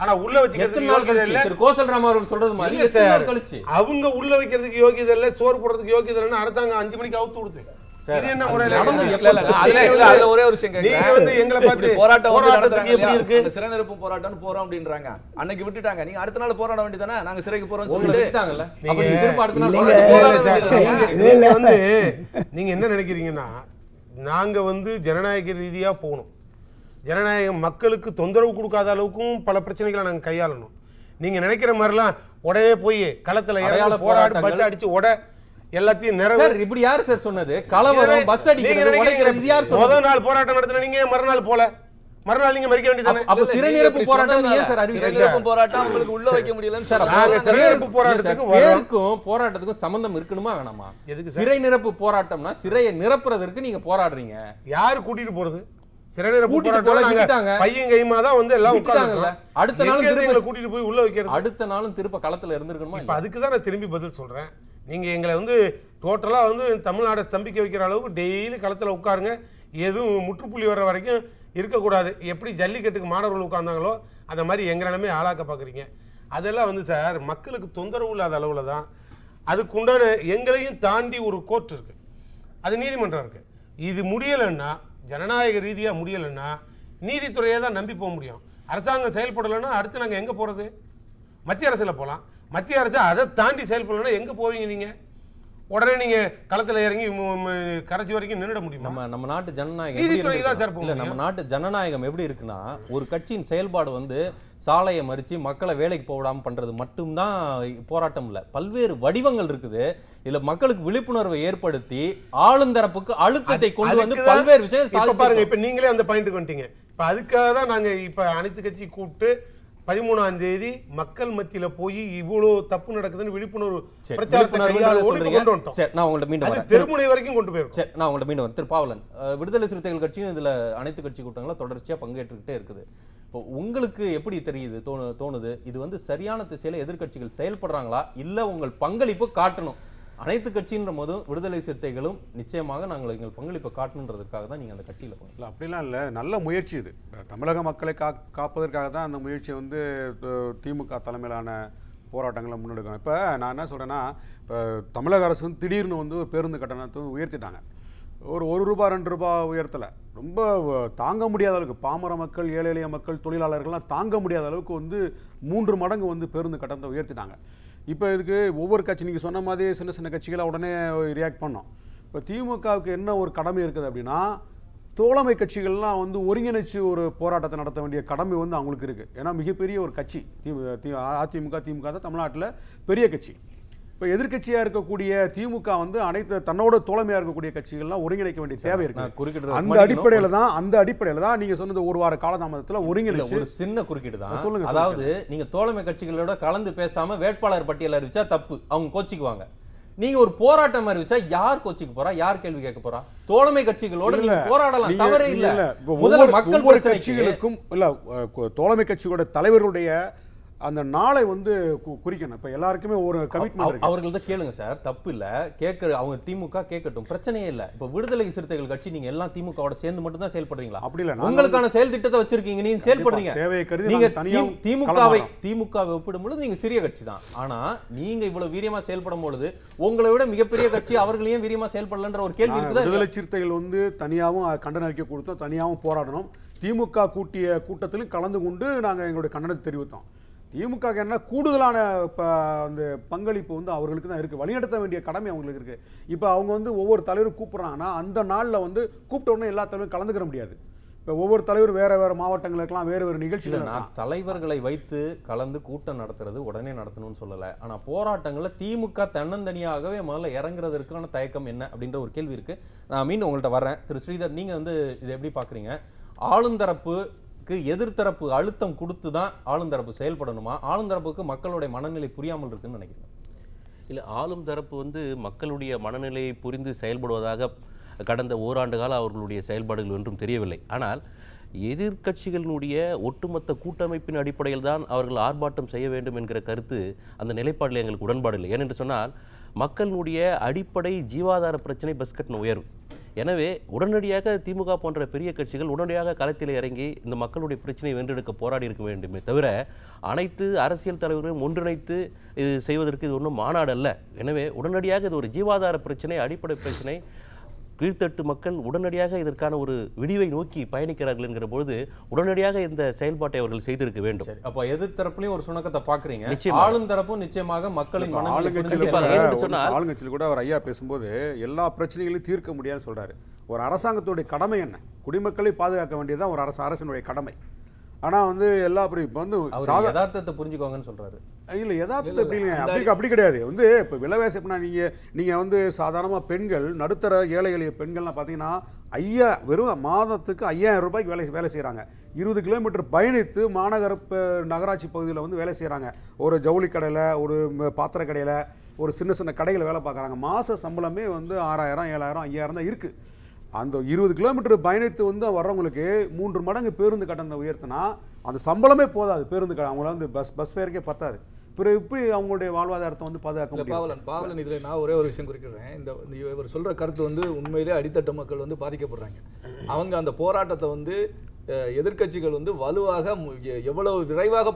ஆனா உள்ள வச்சுக்கிறதுக்கு கோசல் ராம அவர்கள் சொல்றது மாதிரி கழிச்சு அவங்க உள்ள வைக்கிறதுக்கு யோகியதை இல்லை, சோறு போடுறதுக்கு யோகியதை இல்லைன்னு அரசாங்கம் அஞ்சு மணிக்கு அவுத்து கொடுத்து ஜனநாயக ரீதியா போகணும். ஜனநாயக மக்களுக்கு தொந்தரவு கொடுக்காத அளவுக்கும் பல பிரச்சனைகளை நாங்க கையாளணும். நீங்க நினைக்கிற மாதிரி எல்லாம் உடனே போய் களத்துல இறங்கி போராடி பஸ் அடிச்சு உட எல்லாத்தையும் நிறைவு இப்படி யார் சார் சொன்னது? கலவரம் பஸ் அடிக்கிறது முதல் நாள் போராட்டம் நடத்தின நீங்க மறுநாள் போல மறுநாள் நீங்க மறிக்க வேண்டியதானே? அப்ப சிறைநிரப்பு போராட்டம் ஏன் சார் அறிவிக்கிறீங்க? போராட்டம் உங்களுக்கு உள்ள வைக்க முடியலன்னு சார் சிறைநிரப்பு போராட்டத்துக்கு வேறுக்கும் போராட்டத்துக்கும் சம்பந்தம் இருக்கணுமா வேணாமா? எதுக்கு சிறைநிரப்பு போராட்டம்னா சிறையை நிரப்புறதுக்கு நீங்க போராடுறீங்க, யாரு கூட்டிட்டு போறது? அடுத்த நாளும் திரும்ப களத்துல இருந்திருக்கணுமா? அதுக்குதான் நான் திரும்பி பதில் சொல்றேன், நீங்கள் எங்களை வந்து டோட்டலாக வந்து தமிழ்நாடை ஸ்தம்பிக்க வைக்கிற அளவுக்கு டெய்லி களத்தில் உட்காருங்க, எதுவும் முற்றுப்புள்ளி வர்ற வரைக்கும் இருக்கக்கூடாது. எப்படி ஜல்லிக்கட்டுக்கு மாணவர்கள் உட்கார்ந்தாங்களோ அந்த மாதிரி எங்கள் நிலமே ஆளாக்க பார்க்குறீங்க. அதெல்லாம் வந்து சார் மக்களுக்கு தொந்தரவு இல்லாத அளவில் தான். அதுக்குண்டான எங்களையும் தாண்டி ஒரு கோர்ட் இருக்குது, அது நீதிமன்றம் இருக்குது. இது முடியலைன்னா ஜனநாயக ரீதியாக முடியலைன்னா நீதித்துறையை தான் நம்பி போக முடியும். அரசாங்கம் செயல்படலைன்னா அடுத்து நாங்கள் எங்கே போகிறது? மத்திய அரசில் போகலாம். மத்திய அரசு அதை தாண்டி செயல்படலைன்னா எங்கே போவீங்க நீங்கள்? உடனே நீங்கள் களத்தில் இறங்கி கடைசி வரைக்கும் நின்றுட முடியும். நம்ம நம்ம நாட்டு ஜனநாயகம் தான் சார். இல்லை, நம்ம நாட்டு ஜனநாயகம் எப்படி இருக்குன்னா, ஒரு கட்சியின் செயல்பாடு வந்து சாலையை மறித்து மக்களை வேலைக்கு போடாமல் பண்ணுறது மட்டும்தான் போராட்டம் இல்லை, பல்வேறு வடிவங்கள் இருக்குது. இதில் மக்களுக்கு விழிப்புணர்வை ஏற்படுத்தி ஆளுந்தரப்புக்கு அழுத்தத்தை கொண்டு வந்து பல்வேறு விஷயம் பாருங்கள். இப்போ நீங்களே அந்த பாயிண்ட்டுக்கு வந்துட்டீங்க. இப்போ அதுக்காக தான் நாங்கள் இப்போ அனைத்து கட்சி கூப்பிட்டு பதிமூணாம் தேதி மக்கள் மத்தியில போய் இவ்வளவு தப்பு நடக்குதுன்னு விழிப்புணர்வு திருமுனை வரைக்கும் கொண்டு போயிருக்கேன். நான் உங்கள்ட்ட மீண்டும் திருப்பாவலன், விடுதலை சிறுத்தைகள் கட்சியும் இதுல அனைத்து கட்சி கூட்டங்களும் தொடர்ச்சியா பங்கேற்றுக்கிட்டே இருக்குது. இப்போ உங்களுக்கு எப்படி தெரியுது, தோணு தோணுது இது வந்து சரியான திசையில எதிர்கட்சிகள் செயல்படுறாங்களா, இல்ல உங்கள் பங்களிப்பு காட்டணும் அனைத்து கட்சின்ற போதும் விடுதலை சிறுத்தைகளும் நிச்சயமாக நாங்கள் எங்கள் பங்களிப்பை காட்டணுன்றதுக்காக தான் நீங்கள் அந்த கட்சியில் போகணும்? இல்லை, அப்படிலாம் இல்லை, நல்ல முயற்சி இது. தமிழக மக்களை கா காப்பதற்காக தான் அந்த முயற்சியை வந்து திமுக தலைமையிலான போராட்டங்களை முன்னெடுக்கணும். இப்போ நான் என்ன சொல்கிறேன்னா, இப்போ தமிழக அரசு வந்து திடீர்னு வந்து பேருந்து கட்டணத்தை உயர்த்திட்டாங்க. ஒரு ஒரு ரூபா ரெண்டு ரூபா உயர்த்தலை, ரொம்ப தாங்க முடியாத அளவுக்கு பாமர மக்கள், ஏழை எளிய மக்கள், தொழிலாளர்கள்லாம் தாங்க முடியாத அளவுக்கு வந்து மூன்று மடங்கு வந்து பேருந்து கட்டணத்தை உயர்த்திட்டாங்க. இப்போ இதுக்கு ஒவ்வொரு கட்சி நீங்கள் சொன்ன மாதிரி சின்ன சின்ன கட்சிகளாக உடனே ரியாக்ட் பண்ணோம். இப்போ திமுகவுக்கு என்ன ஒரு கடமை இருக்குது அப்படின்னா, தோழமை கட்சிகள்லாம் வந்து ஒருங்கிணைச்சு ஒரு போராட்டத்தை நடத்த வேண்டிய கடமை வந்து அவங்களுக்கு இருக்குது. ஏன்னா மிகப்பெரிய ஒரு கட்சி அதிமுக. திமுக தான் தமிழ்நாட்டில் பெரிய கட்சி. இப்போ எதிர்கட்சியாக இருக்கக்கூடிய திமுக வந்து அனைத்து தன்னோட தோழமையாக இருக்கக்கூடிய கட்சிகள்லாம் ஒருங்கிணைக்க வேண்டிய தேவை இருக்குது. அந்த அடிப்படையில் தான் அந்த அடிப்படையில் தான் நீங்கள் சொன்னது ஒரு வார காலதாமதத்தில் ஒருங்கிணைச்சு ஒரு சின்ன குறுக்கீடு தான் சொல்லுங்கள். அதாவது நீங்கள் தோழமை கட்சிகளோட கலந்து பேசாமல் வேட்பாளர் பட்டியல் அறிவிச்சா தப்பு, அவங்க கோச்சிக்குவாங்க. நீங்க ஒரு போராட்டம் அறிவிச்சா யார் கோச்சிக்கு போறா, யார் கேள்வி கேட்க போறா? தோழமை கட்சிகளோட நீங்க போராடலாம், தவறே இல்லை. முதல்ல மக்கள் கட்சிகளுக்கும் இல்லை, தோழமை கட்சியோட தலைவர்களுடைய அந்த நாளை வந்து குறிக்கணும். இப்போ எல்லாருக்குமே ஒரு கமிட்மெண்ட். அவர்கள் தான் கேளுங்க சார், தப்பு இல்லை, கேட்க அவங்க திமுக கேட்கட்டும், பிரச்சனையே இல்லை. இப்போ விடுதலை சிறுத்தைகள் கட்சி நீங்கள் எல்லாம் திமுகவோட சேர்ந்து மட்டும் தான் செயல்படுறீங்களா? அப்படி இல்லை, உங்களுக்கான செயல் திட்டத்தை வச்சிருக்கீங்க, நீங்க செயல்படுறீங்க. தேவையை கருதி நீங்க திமுகவை திமுகவை ஒப்பிடும்பொழுது நீங்க சிறிய கட்சி தான். ஆனா நீங்க இவ்வளவு வீரியமா செயல்படும் பொழுது உங்களை விட மிகப்பெரிய கட்சி அவர்களையும் வீரியமா செயல்படலன்ற ஒரு கேள்வி இருக்குது. விடுதலை சிறுத்தைகள் வந்து தனியாகவும் கண்டன அறிக்கை கொடுத்தோம், தனியாகவும் போராடணும். திமுக கூட்டிய கூட்டத்திலும் கலந்து கொண்டு நாங்கள் எங்களுடைய கண்டனத்தை தெரிவித்தோம். திமுக என்ன கூடுதலான இப்போ அந்த பங்களிப்பு வந்து அவர்களுக்கு தான் இருக்குது, வழிநடத்த வேண்டிய கடமை அவங்களுக்கு இருக்குது. இப்போ அவங்க வந்து ஒவ்வொரு தலைவரும் கூப்பிட்றாங்கன்னா அந்த நாளில் வந்து கூப்பிட்ட உடனே எல்லா தலைவரும் கலந்துக்கிற முடியாது. இப்போ ஒவ்வொரு தலைவரும் வேறு வேறு மாவட்டங்களுக்கெல்லாம் வேறு வேறு நிகழ்ச்சிகள். நான் தலைவர்களை வைத்து கலந்து கூட்டம் நடத்துறது உடனே நடத்தணும்னு சொல்லலை. ஆனால் போராட்டங்களில் திமுக தன்னந்தனியாகவே முதல்ல இறங்குறதுக்கான தயக்கம் என்ன அப்படின்ற ஒரு கேள்வி இருக்குது. நான் மீண்டும் உங்கள்கிட்ட வரேன். திரு ஸ்ரீதர், நீங்கள் வந்து இதை எப்படி பார்க்குறீங்க? ஆளுந்தரப்பு எதிர்த்தரப்பு அழுத்தம் கொடுத்து தான் ஆளுந்தரப்பு செயல்படணுமா, ஆளுந்தரப்புக்கு மக்களுடைய மனநிலை புரியாமல் இருக்குன்னு நினைக்கிறேன்? இல்லை, ஆளும் தரப்பு வந்து மக்களுடைய மனநிலையை புரிந்து செயல்படுவதாக கடந்த ஓராண்டு கால அவர்களுடைய செயல்பாடுகள் ஒன்றும் தெரியவில்லை. ஆனால் எதிர்கட்சிகளினுடைய ஒட்டுமொத்த கூட்டமைப்பின் அடிப்படையில் தான் அவர்கள் ஆர்ப்பாட்டம் செய்ய வேண்டும் என்கிற கருத்து, அந்த நிலைப்பாடில் எங்களுக்கு உடன்பாடு இல்லை. ஏனென்று சொன்னால் மக்களுடைய அடிப்படை ஜீவாதார பிரச்சனை பஸ் கட்டண உயர்வு. எனவே உடனடியாக திமுக போன்ற பெரிய கட்சிகள் உடனடியாக களத்தில் இறங்கி இந்த மக்களுடைய பிரச்சனையை வென்றெடுக்க போராடி இருக்க வேண்டுமே தவிர, அனைத்து அரசியல் தலைவர்களையும் ஒன்றிணைத்து இது செய்வதற்கு இது ஒன்றும் மாநாடு அல்ல. எனவே உடனடியாக இது ஒரு ஜீவாதார பிரச்சனை, அடிப்படை பிரச்சனை. கீழ்த்தட்டு மக்கள் உடனடியாக இதற்கான ஒரு விடிவை நோக்கி பயணிக்கிறார்கள் என்கிற பொழுது உடனடியாக இந்த செயல்பாட்டை அவர்கள் செய்திருக்க வேண்டும். அப்ப எதிர்த்தரப்புலையும் ஒரு சுணக்கத்தை பாக்குறீங்க, ஆளும் தரப்பும் நிச்சயமாக மக்களின் ஆளுங்கட்சியில் கூட அவர் ஐயா பேசும்போது எல்லா பிரச்சனைகளையும் தீர்க்க முடியாதுன்னு சொல்றாரு. ஒரு அரசாங்கத்துடைய கடமை என்ன? குடிமக்களை பாதுகாக்க வேண்டியதுதான் ஒரு அரசு அரசினுடைய கடமை. ஆனா வந்து எல்லா இப்போ வந்து யதார்த்தத்தை புரிஞ்சுக்கோங்கன்னு சொல்றாரு. இல்லை, யதார்த்தத்தை எப்படிங்க? அப்படி அப்படி கிடையாது. வந்து இப்போ விலைவாசி எப்படின்னா, நீங்கள் நீங்கள் வந்து சாதாரணமாக பெண்கள், நடுத்தர ஏழை எளிய பெண்கள்லாம் பார்த்தீங்கன்னா ஐயா வெறும் மாதத்துக்கு ஐயாயிரம் ரூபாய்க்கு வேலை வேலை செய்கிறாங்க. இருபது கிலோமீட்டர் பயணித்து மாநகர நகராட்சி பகுதியில் வந்து வேலை செய்கிறாங்க. ஒரு ஜவுளி கடையில், ஒரு பாத்திர கடையில், ஒரு சின்ன சின்ன கடையில் வேலை பார்க்குறாங்க. மாத சம்பளமே வந்து ஆறாயிரம் ஏழாயிரம் ஐயாயிரம் தான் இருக்குது. அந்த இருபது கிலோமீட்டர் பயணித்து வந்து வர்றவங்களுக்கு மூன்று மடங்கு பேருந்து கட்டணத்தை உயர்த்தினா அந்த சம்பளமே போதாது. பேருந்து கட்டணம் அவங்கள வந்து பஸ் பஸ் ஃபேருக்கே பத்தாது. பிறகு இப்படி அவங்களுடைய வாழ்வாதாரத்தை வந்து பாதுகாக்க முடியாது. பாவலன் பாவலன் இதில் நான் ஒரே ஒரு விஷயம் குறிக்கிறேன். இந்த இவர் சொல்கிற கருத்து வந்து உண்மையிலே அடித்தட்ட மக்கள் வந்து பாதிக்கப்படுறாங்க. அவங்க அந்த போராட்டத்தை வந்து எதிர்கட்சிகள் வந்து வலுவாக எவ்வளவு விரைவாக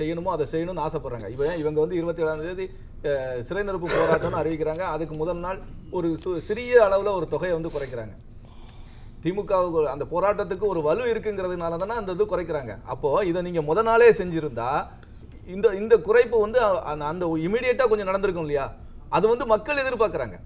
செய்யணுமோ அதை செய்யணும்னு ஆசைப்படுறாங்க. இப்போ இவங்க வந்து இருபத்தி ஏழாம் தேதி சிறைநிரப்பு போராட்டம்னு அறிவிக்கிறாங்க. அதுக்கு முதல் நாள் ஒரு சிறிய அளவில் ஒரு தொகையை வந்து குறைக்கிறாங்க. திமுகவுக்கு அந்த போராட்டத்துக்கு ஒரு வலு இருக்குங்கிறதுனால தானே அந்த இது குறைக்கிறாங்க. அப்போது இதை நீங்கள் முத நாளே செஞ்சுருந்தா இந்த இந்த குறைப்பு வந்து அந்த அந்த இமீடியட்டாக கொஞ்சம் நடந்திருக்கும் இல்லையா? அது வந்து மக்கள் எதிர்பார்க்குறாங்க.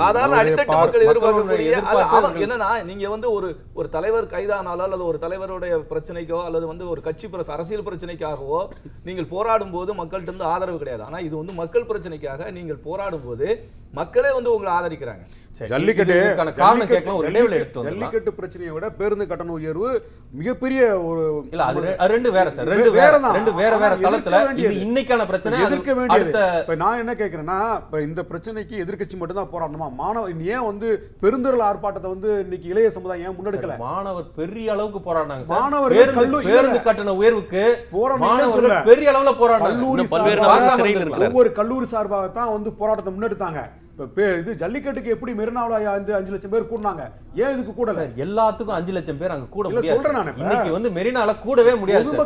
சாதாரண அடித்தட்டு மக்கள் எதிர்பார்க்கக்கூடிய என்னன்னா, நீங்க வந்து ஒரு ஒரு தலைவர் கைதானாலோ அல்லது ஒரு தலைவருடைய பிரச்சனைக்கோ அல்லது வந்து ஒரு கட்சி அரசியல் பிரச்சனைக்காகவோ நீங்கள் போராடும் போது மக்கள்கிட்ட இருந்து ஆதரவு கிடையாது. ஆனா இது வந்து மக்கள் பிரச்சனைக்காக நீங்கள் போராடும் போது மக்களே வந்து உங்களை ஆதரிக்கிறாங்க. ஜல்லிக்கட்டு பிரச்சனையை விட பேருந்து கட்டண உயர்வு மிகப்பெரிய ஒரு ரெண்டு வேற சார் ரெண்டு வேற ரெண்டு வேற வேற தளத்துல இது இன்னைக்கான பிரச்சனை எதிர்க்க வேண்டியது. நான் என்ன கேட்கிறேன்னா, இந்த பிரச்சனைக்கு எதிர்க்கட்சி மட்டும்தான் போராடணும். பெருந்தரல் ஆர்ப்பாட்டத்தை வந்து இன்னைக்கு இளைய சமுதாயம் முன்னெடுக்கல. மாணவர் பெரிய அளவுக்கு போராடினாங்க சார். பேருந்து கட்டண உயர்வுக்கு மாணவர்கள் பெரிய அளவுல போராடினாங்க. ஒவ்வொரு கல்லூரி சார்பாக தான் வந்து போராட்டத்தை முன்னெடுத்தாங்க. இது ஜல்லிக்கட்டுக்கு எப்படி மெரினாவில அஞ்சு லட்சம் பேர் கூடுனாங்க, ஏன் இதுக்கு கூட எல்லாத்துக்கும் அஞ்சு லட்சம் பேர் அங்க கூட சொல்றேன். இன்னைக்கு வந்து மெரினால கூடவே முடியாது.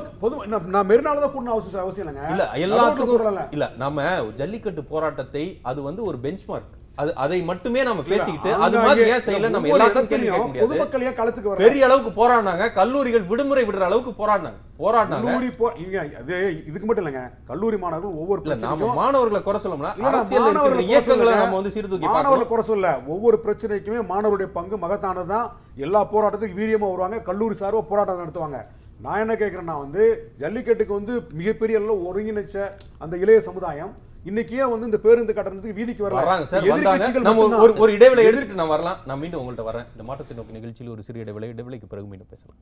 நான் மெரினால தான் கூடணும் அவசியம் அவசியம் இல்லைங்க. இல்ல எல்லாத்துக்கும் இல்ல, நம்ம ஜல்லிக்கட்டு போராட்டத்தை அது வந்து ஒரு பெஞ்ச்மார்க், அது அதை மட்டுமே நம்ம பேசிக்கிட்டு அது மாதிரி ஏன் செய்யல நம்ம எல்லாத்தையும் கேள்வி கேட்க முடியாது. பெரிய அளவுக்கு போராடினாங்க. கல்லூரிகள் விடுமுறை விடுற அளவுக்கு போராடினாங்க போராடினாங்க இதுக்கு மட்டும் இல்லைங்க. கல்லூரி மாணவர்கள் ஒவ்வொரு நாம மாணவர்களை குறை சொல்லணும்னா அரசியல் இருக்கிற இயக்கங்களை நம்ம வந்து சீர்தூக்கி மாணவர்களை குறை சொல்ல, ஒவ்வொரு பிரச்சனைக்குமே மாணவருடைய பங்கு மகத்தானதுதான். எல்லா போராட்டத்துக்கும் வீரியமா வருவாங்க, கல்லூரி சார்பாக போராட்டம் நடத்துவாங்க. நான் என்ன கேட்கிறேன்னா வந்து ஜல்லிக்கட்டுக்கு வந்து மிகப்பெரிய அளவில் ஒருங்கிணைச்ச அந்த இளைய சமுதாயம் இன்னைக்கே வந்து இந்த பேருந்து கட்டணத்துக்கு வீதிக்கு வர்றாங்க சார். வந்தாங்க. நம்ம ஒரு ஒரு இடைவெளி எடுத்துட்டு நான் வரலாம். நான் மீண்டும் உங்கள்கிட்ட வரேன். இந்த மாற்றத்தை நோக்கி நிகழ்ச்சியில் ஒரு சிறிய இடைவெளி இடைவெளிக்கு பிறகு மீண்டும் பேசலாம்.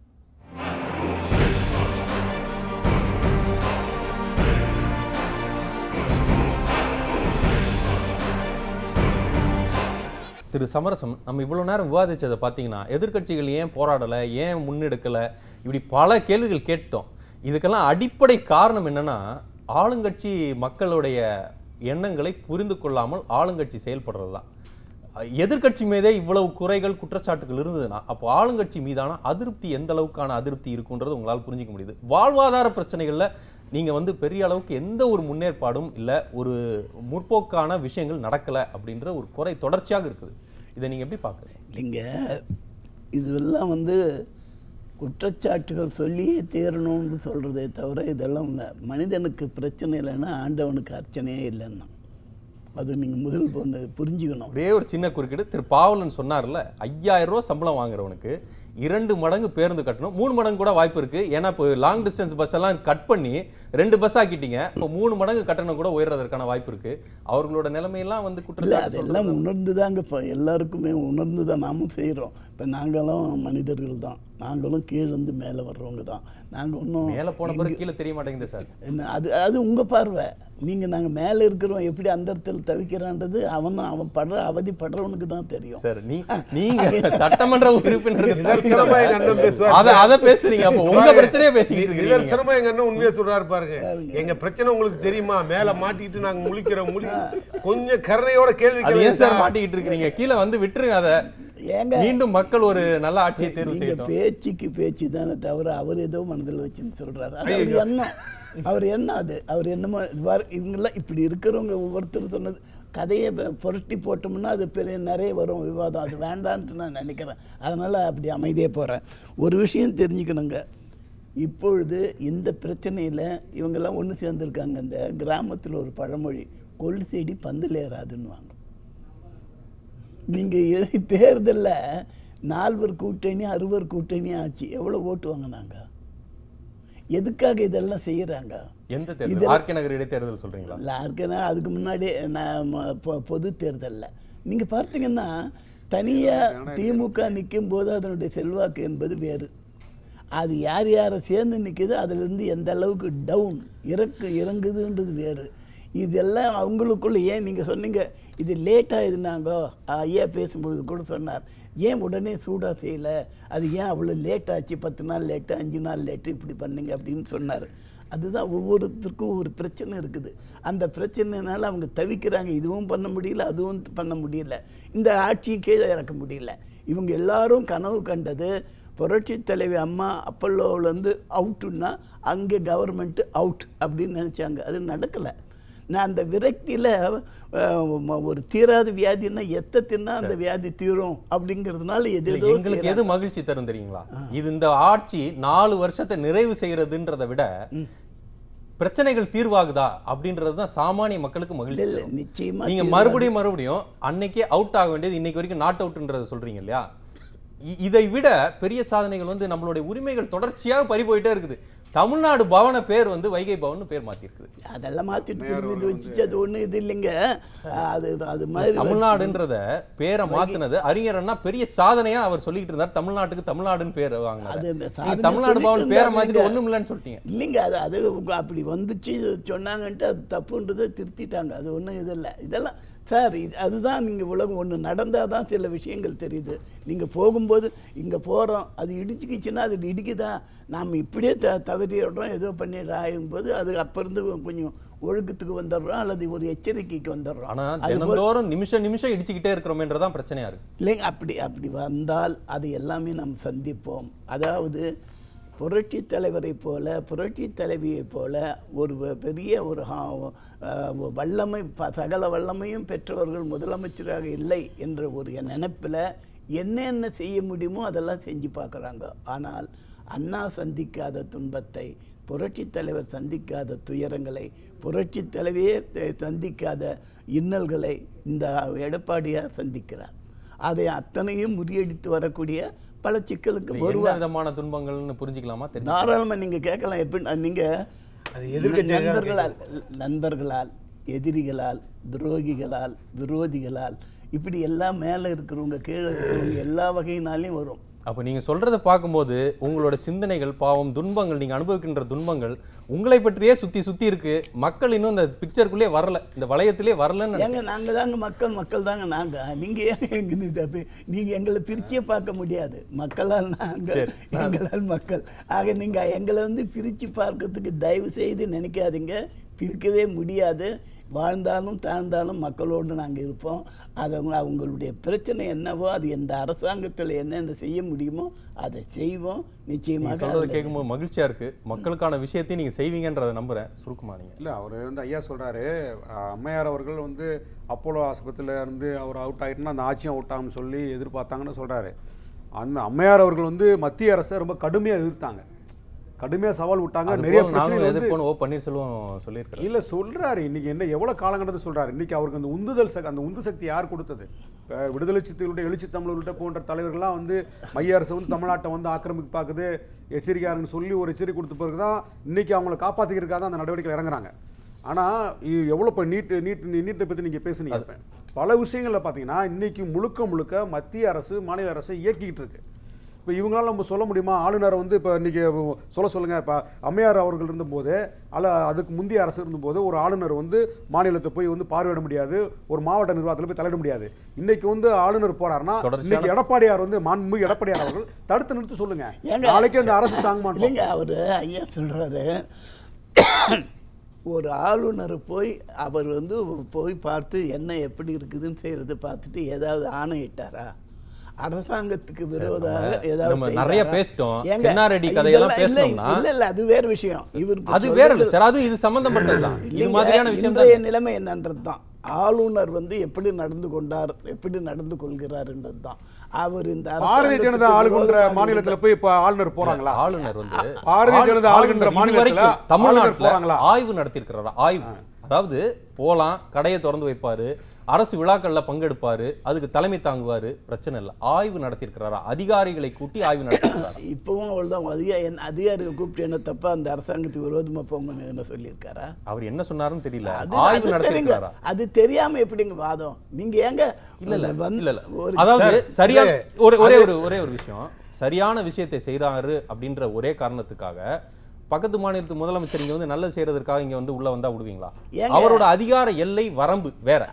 திரு சமரசம், நம்ம இவ்வளோ நேரம் விவாதிச்சதை பார்த்தீங்கன்னா எதிர்க்கட்சிகள் ஏன் போராடலை, ஏன் முன்னெடுக்கலை, இப்படி பல கேள்விகள் கேட்டோம். இதுக்கெல்லாம் அடிப்படை காரணம் என்னன்னா, ஆளுங்கட்சி மக்களுடைய எண்ணங்களை புரிந்து கொள்ளாமல் ஆளுங்கட்சி செயல்படுறது தான். எதிர்கட்சி மீதே இவ்வளவு குறைகள் குற்றச்சாட்டுகள் இருந்ததுன்னா அப்போ ஆளுங்கட்சி மீதான அதிருப்தி எந்த அளவுக்கான அதிருப்தி இருக்குன்றது உங்களால் புரிஞ்சிக்க முடியுது. வாழ்வாதார பிரச்சனைகளில் நீங்கள் வந்து பெரிய அளவுக்கு எந்த ஒரு முன்னேற்பாடும் இல்லை, ஒரு முற்போக்கான விஷயங்கள் நடக்கலை அப்படின்ற ஒரு குறை தொடர்ச்சியாக இருக்குது. இதை நீங்கள் எப்படி பார்க்குறீங்க? இல்லைங்க, இதுவெல்லாம் வந்து குற்றச்சாட்டுகள் சொல்லியே தேரணும்னு சொல்கிறதே தவிர இதெல்லாம் மனிதனுக்கு பிரச்சனை இல்லைன்னா ஆண்டவனுக்கு அர்ச்சனையே இல்லைன்னா அது நீங்கள் முதல் வந்து புரிஞ்சுக்கணும். ஒரே ஒரு சின்ன குறுக்கீடு. திரு பாவலன் சொன்னார்ல, ஐயாயிரம் ரூபா சம்பளம் வாங்குறவனுக்கு இரண்டு மடங்கு பேருந்து கட்டணும், மூணு மடங்கு கூட வாய்ப்பு இருக்குது. ஏன்னா இப்போ லாங் டிஸ்டன்ஸ் பஸ் எல்லாம் கட் பண்ணி ரெண்டு பஸ் ஆக்கிட்டீங்க. இப்போ மூணு மடங்கு கட்டணம் கூட உயர்றதற்கான வாய்ப்பு இருக்குது. அவர்களோட நிலைமையெல்லாம் வந்து குற்றச்சாட்டு அதெல்லாம் உணர்ந்து தாங்க இப்போ எல்லாருக்குமே உணர்ந்து தான் நாமும் செய்கிறோம். இப்போ நாங்களும் மனிதர்கள் தான், நாங்களும் கீழேருந்து மேலே வர்றவங்க தான். நாங்கள் இன்னும் மேலே போன பிறகு கீழே தெரிய மாட்டேங்குது சார். அது அது உங்கள் பார்வை. நீங்கள் நாங்கள் மேலே இருக்கிறோம் எப்படி அந்த இடத்துல தவிக்கிறான்றது அவன் அவன் படுற அவதி படுறவனுக்கு தான் தெரியும் சார். நீ நீங்கள் சட்டமன்ற உறுப்பினருக்கு அதை அதை பேசுறீங்க, அப்போ உங்கள் பிரச்சனையே பேசிக்கிட்டு இருக்கிறீங்க. சிரமம் எங்கள் அண்ணன் உண்மையாக சொல்கிறாரு பாருங்க, எங்கள் பிரச்சனை உங்களுக்கு தெரியுமா? மேலே மாட்டிக்கிட்டு நாங்கள் முழிக்கிற முழி கொஞ்சம் கருணையோட கேள்வி ஏன் சார் மாட்டிக்கிட்டு இருக்கிறீங்க? கீழே வந்து விட்டுருங்க அதை. மீண்டும் மக்கள் ஒரு நல்ல ஆட்சியை தேர்வு செய்யணும். பேச்சுக்கு பேச்சு தானே தவிர அவர் ஏதோ மனதில் வச்சுன்னு சொல்றாரு. அவர் என்ன அவர் என்ன அது அவர் என்னமோ இவங்கெல்லாம் இப்படி இருக்கிறவங்க ஒவ்வொருத்தரும் சொன்னது கதையை புரட்டி போட்டோம்னா அது பெரிய நிறைய வரும் விவாதம். அது வேண்டான்ட்டு நான் நினைக்கிறேன். அதனால் அப்படி அமைதியே போகிறேன். ஒரு விஷயம் தெரிஞ்சுக்கணுங்க, இப்பொழுது இந்த பிரச்சனையில் இவங்கெல்லாம் ஒன்று சேர்ந்துருக்காங்க. இந்த கிராமத்தில் ஒரு பழமொழி, கொள்ளு செடி பந்தில் ஏறாதுன்னுவாங்க. நீங்கள் தேர்தலில் நால்வர் கூட்டணி அறுவர் கூட்டணி ஆச்சு, எவ்வளோ ஓட்டு வாங்கினாங்க? எதுக்காக இதெல்லாம் செய்கிறாங்க? எந்த தேர்தல்? ஆர்கே நகர் இடைத்தேர்தல் சொல்கிறீங்களா? இல்லை, ஆர்கே நகர் அதுக்கு முன்னாடி நான் பொது தேர்தலில் நீங்கள் பார்த்தீங்கன்னா தனியாக திமுக நிற்கும் போது அதனுடைய செல்வாக்கு என்பது வேறு. அது யார் யாரை சேர்ந்து நிற்கிது, அதிலிருந்து எந்த அளவுக்கு டவுன் இறக்கு இறங்குதுன்றது வேறு. இதெல்லாம் அவங்களுக்குள்ளே ஏன் நீங்கள் சொன்னீங்க இது லேட்டாக இருந்தாங்கோ? ஐயா பேசும்பொழுது கூட சொன்னார், ஏன் உடனே சூடாக செய்யலை, அது ஏன் அவ்வளோ லேட் ஆச்சு, பத்து நாள் லேட்டு அஞ்சு நாள் லேட்டு இப்படி பண்ணிங்க அப்படின்னு சொன்னார். அதுதான் ஒவ்வொருத்தருக்கும் ஒரு பிரச்சனை இருக்குது. அந்த பிரச்சனைனால அவங்க தவிக்கிறாங்க. இதுவும் பண்ண முடியல, அதுவும் பண்ண முடியல, இந்த ஆட்சியும் கீழே இறக்க முடியல. இவங்க எல்லாரும் கனவு கண்டது புரட்சி தலைவி அம்மா அப்பல்லோவிலேருந்து அவுட்டுன்னா அங்கே கவர்மெண்ட்டு அவுட் அப்படின்னு நினச்சாங்க. அது நடக்கலை. நான் அந்த விரக்தியில் ஒரு தீராத வியாதின்னா எத்த தின்னா அந்த வியாதி தீரும் அப்படிங்கிறதுனால எது எங்களுக்கு எது மகிழ்ச்சி தரும் தெரியுங்களா? இது இந்த ஆட்சி நாலு வருஷத்தை நிறைவு செய்கிறதுன்றதை விட பிரச்சனைகள் தீர்வாகுதா அப்படின்றது தான் சாமானிய மக்களுக்கு மகிழ்ச்சி. இல்லை நிச்சயமா நீங்க மறுபடியும் மறுபடியும் அன்னைக்கே அவுட் ஆக வேண்டியது இன்னைக்கு வரைக்கும் நாட் அவுட்ன்றதை சொல்றீங்க இல்லையா? இதை விட பெரிய சாதனைகள் வந்து நம்மளுடைய உரிமைகள் தொடர்ச்சியாக பறிபோயிட்டே இருக்குது. தமிழ்நாடு பவன பேர் வந்து வைகை பவன் பேர் மாற்றிருக்குது. அதெல்லாம் மாற்றிட்டு வச்சுச்சு, அது ஒன்றும் இது இல்லைங்க. அது அது மாதிரி தமிழ்நாடுன்றத பேரை மாற்றினது அறிஞர் அண்ணா பெரிய சாதனையாக அவர் சொல்லிக்கிட்டு இருந்தார். தமிழ்நாட்டுக்கு தமிழ்நாடுன்னு பேர் வாங்கினார். தமிழ்நாடு பவன் பேரை மாற்றிட்டு ஒன்றும் இல்லைன்னு சொல்லிட்டீங்க இல்லைங்க. அது அது அப்படி வந்துச்சு சொன்னாங்கன்ட்டு அது தப்புன்றதை திருத்திட்டாங்க. அது ஒன்றும் இது இல்லை. இதெல்லாம் சார் இது அதுதான் நீங்கள் உலகம் ஒன்று நடந்தால் தான் சில விஷயங்கள் தெரியுது. நீங்கள் போகும்போது இங்கே போகிறோம், அது இடிச்சுக்கிச்சுன்னா அது இடிக்குதான். நாம் இப்படியே த தவறிடுறோம், ஏதோ பண்ணிடுறோம் போது அது அப்போ இருந்து கொஞ்சம் ஒழுக்கத்துக்கு வந்துடுறோம் அல்லது ஒரு எச்சரிக்கைக்கு வந்துடுறோம். ஆனால் அதுதோறும் நிமிஷம் நிமிஷம் இடிச்சுக்கிட்டே இருக்கிறோமேன்றதான் பிரச்சனையாக இருக்குது இல்லைங்க. அப்படி அப்படி வந்தால் அது எல்லாமே நாம் சந்திப்போம். அதாவது புரட்சி தலைவரை போல புரட்சி தலைவியை போல ஒரு பெரிய ஒரு வல்லமை சகல வல்லமையும் பெற்றவர்கள் முதலமைச்சராக இல்லை என்ற ஒரு நினைப்பில் என்னென்ன செய்ய முடியுமோ அதெல்லாம் செஞ்சு பார்க்குறாங்க. ஆனால் அண்ணா சந்திக்காத துன்பத்தை, புரட்சி தலைவர் சந்திக்காத துயரங்களை, புரட்சி தலைவியே சந்திக்காத இன்னல்களை இந்த எடப்பாடியார் சந்திக்கிறார். அதை அத்தனையும் முறியடித்து வரக்கூடிய பல சிக்கலுக்கு ஒரு விதமான துன்பங்கள்னு புரிஞ்சுக்கலாமா? தாராளமாக நீங்கள் கேட்கலாம். எப்படின்னா நீங்கள் நண்பர்களால் நண்பர்களால் எதிரிகளால் துரோகிகளால் விரோதிகளால் இப்படி எல்லாம் மேலே இருக்கிறவங்க கீழே இருக்கிறவங்க எல்லா வகையினாலையும் வரும். அப்போ நீங்கள் சொல்கிறத பார்க்கும்போது உங்களோட சிந்தனைகள் பாவம் துன்பங்கள் நீங்கள் அனுபவிக்கின்ற துன்பங்கள் உங்களை பற்றியே சுற்றி சுற்றி இருக்குது. மக்கள் இன்னும் இந்த பிக்சருக்குள்ளே வரல, இந்த வளையத்திலே வரலன்னு. ஏங்க நாங்கள் தாங்க மக்கள், மக்கள் தாங்க நாங்கள். நீங்கள் ஏங்க நீங்கள் எங்களை பிரிச்சே பார்க்க முடியாது. மக்களால் நாங்கள், எங்களால் மக்கள். ஆக நீங்கள் எங்களை வந்து பிரித்து பார்க்கறதுக்கு தயவு செய்து நினைக்காதீங்க. பிரிக்கவே முடியாது. வாழ்ந்தாலும் தாழ்ந்தாலும் மக்களோடு நாங்கள் இருப்போம். அது அவங்களுடைய பிரச்சனை என்னவோ அது எந்த அரசாங்கத்தில் என்னென்ன செய்ய முடியுமோ அதை செய்வோம். நிச்சயமாக கேட்கும்போது மகிழ்ச்சியாக இருக்குது. மக்களுக்கான விஷயத்தையும் நீங்கள் செய்வீங்கன்றதை நம்புகிறேன். சுருக்குமா நீங்கள்? இல்லை, அவர் வந்து ஐயா சொல்கிறாரு அம்மையார் அவர்கள் வந்து அப்போலோ ஆஸ்பத்திரியில் இருந்து அவர் அவுட் ஆகிட்டுனா அந்த ஆட்சியும் அவுட் ஆகும்னு சொல்லி எதிர்பார்த்தாங்கன்னு சொல்கிறாரு. அந்த அம்மையார் அவர்கள் வந்து மத்திய அரசை ரொம்ப கடுமையாக எதிர்த்தாங்க, கடுமையாக சவால் விட்டாங்க. நிறைய பன்னீர்செல்வம் சொல்லியிருக்காரு. இல்லை சொல்கிறாரு இன்னைக்கு என்ன எவ்வளோ காலங்கட்டத்தை சொல்கிறாரு. இன்றைக்கி அவருக்கு அந்த உந்துதல் சக் அந்த உந்து சக்தி யார் கொடுத்தது? விடுதலை சித்திகளுடைய எழுச்சி தமிழர்கிட்ட போன்ற தலைவர்கள்லாம் வந்து மைய அரசு வந்து தமிழ்நாட்டை வந்து ஆக்கிரமிக்க பார்க்குது, எச்சரிக்கையாருன்னு சொல்லி ஒரு எச்சரிக்கை கொடுத்து பிறகு தான் இன்றைக்கி அவங்கள காப்பாற்றிக்கிறக்காக தான் அந்த நடவடிக்கையில் இறங்குறாங்க. ஆனால் எவ்வளோ இப்போ நீட்டு நீட் நீட்டை பற்றி நீங்கள் பேசுனீங்க. பல விஷயங்களில் பார்த்தீங்கன்னா இன்றைக்கி முழுக்க முழுக்க மத்திய அரசு மாநில அரசை இயக்கிக்கிட்டு இருக்கு. இப்போ இவங்களால் நம்ம சொல்ல முடியுமா? ஆளுநரை வந்து இப்போ இன்றைக்கி சொல்ல சொல்லுங்கள். இப்போ அம்மையார் அவர்கள் இருந்தபோது அல்ல அதுக்கு முந்தைய அரசு இருந்தபோது ஒரு ஆளுநர் வந்து மாநிலத்தை போய் வந்து பார்வையிட முடியாது, ஒரு மாவட்ட நிர்வாகத்தில் போய் தலையிட முடியாது. இன்றைக்கி வந்து ஆளுநர் போகிறாருன்னா இன்றைக்கி எடப்பாடியார் வந்து மாண்புமிகு எடப்பாடியார் அவர்கள் தடுத்து நிறுத்தி சொல்லுங்கள். நாளைக்கு அந்த அரசு தாங்க மாட்டோம். அவர் ஐயா சொல்கிறாரு ஒரு ஆளுநர் போய் அவர் வந்து போய் பார்த்து என்ன எப்படி இருக்குதுன்னு செய்கிறத பார்த்துட்டு ஏதாவது ஆணையிட்டாரா? அரசாங்கத்துக்கு விரோதமாக ஏதாவது நிறைய பேசிட்டோம். சென்னாரெட்டி கதையெல்லாம் பேசணும்னா இல்ல இல்ல அது வேற விஷயம். இவர் அது வேற இல்ல சார், அது இது சம்பந்தப்பட்டது தான். இது மாதிரியான விஷயம் தான். நிலைமை என்னன்றது தான் ஆளுநர் வந்து எப்படி நடந்து கொண்டார், எப்படி நடந்து கொள்கிறார்ன்றது தான். அவர் இந்த பாரதிய ஜனதா ஆளுகின்ற மாநிலத்துல போய் இப்ப ஆளுநர் போறாங்களா? ஆளுநர் வந்து பாரதிய ஜனதா ஆளுகின்ற மாநிலத்துல தமிழ்நாட்டுல ஆய்வு நடத்தி இருக்கிறாரா? ஆய்வு அதாவது போலாம், கடையை திறந்து வைப்பாரு, அரசு விழாக்கள்ல பங்கெடுப்பாரு, அதுக்கு தலைமை தாங்குவாரு, பிரச்சனை இல்லை. ஆய்வு நடத்தியிருக்கிறாரா? அதிகாரிகளை கூட்டி ஆய்வு நடத்திருக்கிறாரா? இப்பவும் அவ்வளவுதான். அதிகாரி அதிகாரிகளை கூப்பிட்டு என்ன தப்பா அந்த அரசாங்கத்துக்கு விரோதமா போங்க என்ன சொல்லியிருக்காரா? அவர் என்ன சொன்னாருன்னு தெரியல. ஆய்வு நடத்திருக்கிறாரா? அது தெரியாம எப்படிங்க வாதம்? நீங்க ஏங்க இல்ல இல்ல இல்ல அதாவது சரியா ஒரே ஒரு ஒரே ஒரு விஷயம், சரியான விஷயத்தை செய்யறாரு அப்படின்ற ஒரே காரணத்துக்காக பக்கத்து மாநிலத்து முதலமைச்சர் இங்க வந்து நல்லது செய்யறதுக்காக இங்க வந்து உள்ள வந்தா விடுவீங்களா? அவரோட அதிகார எல்லை வரம்பு வேற,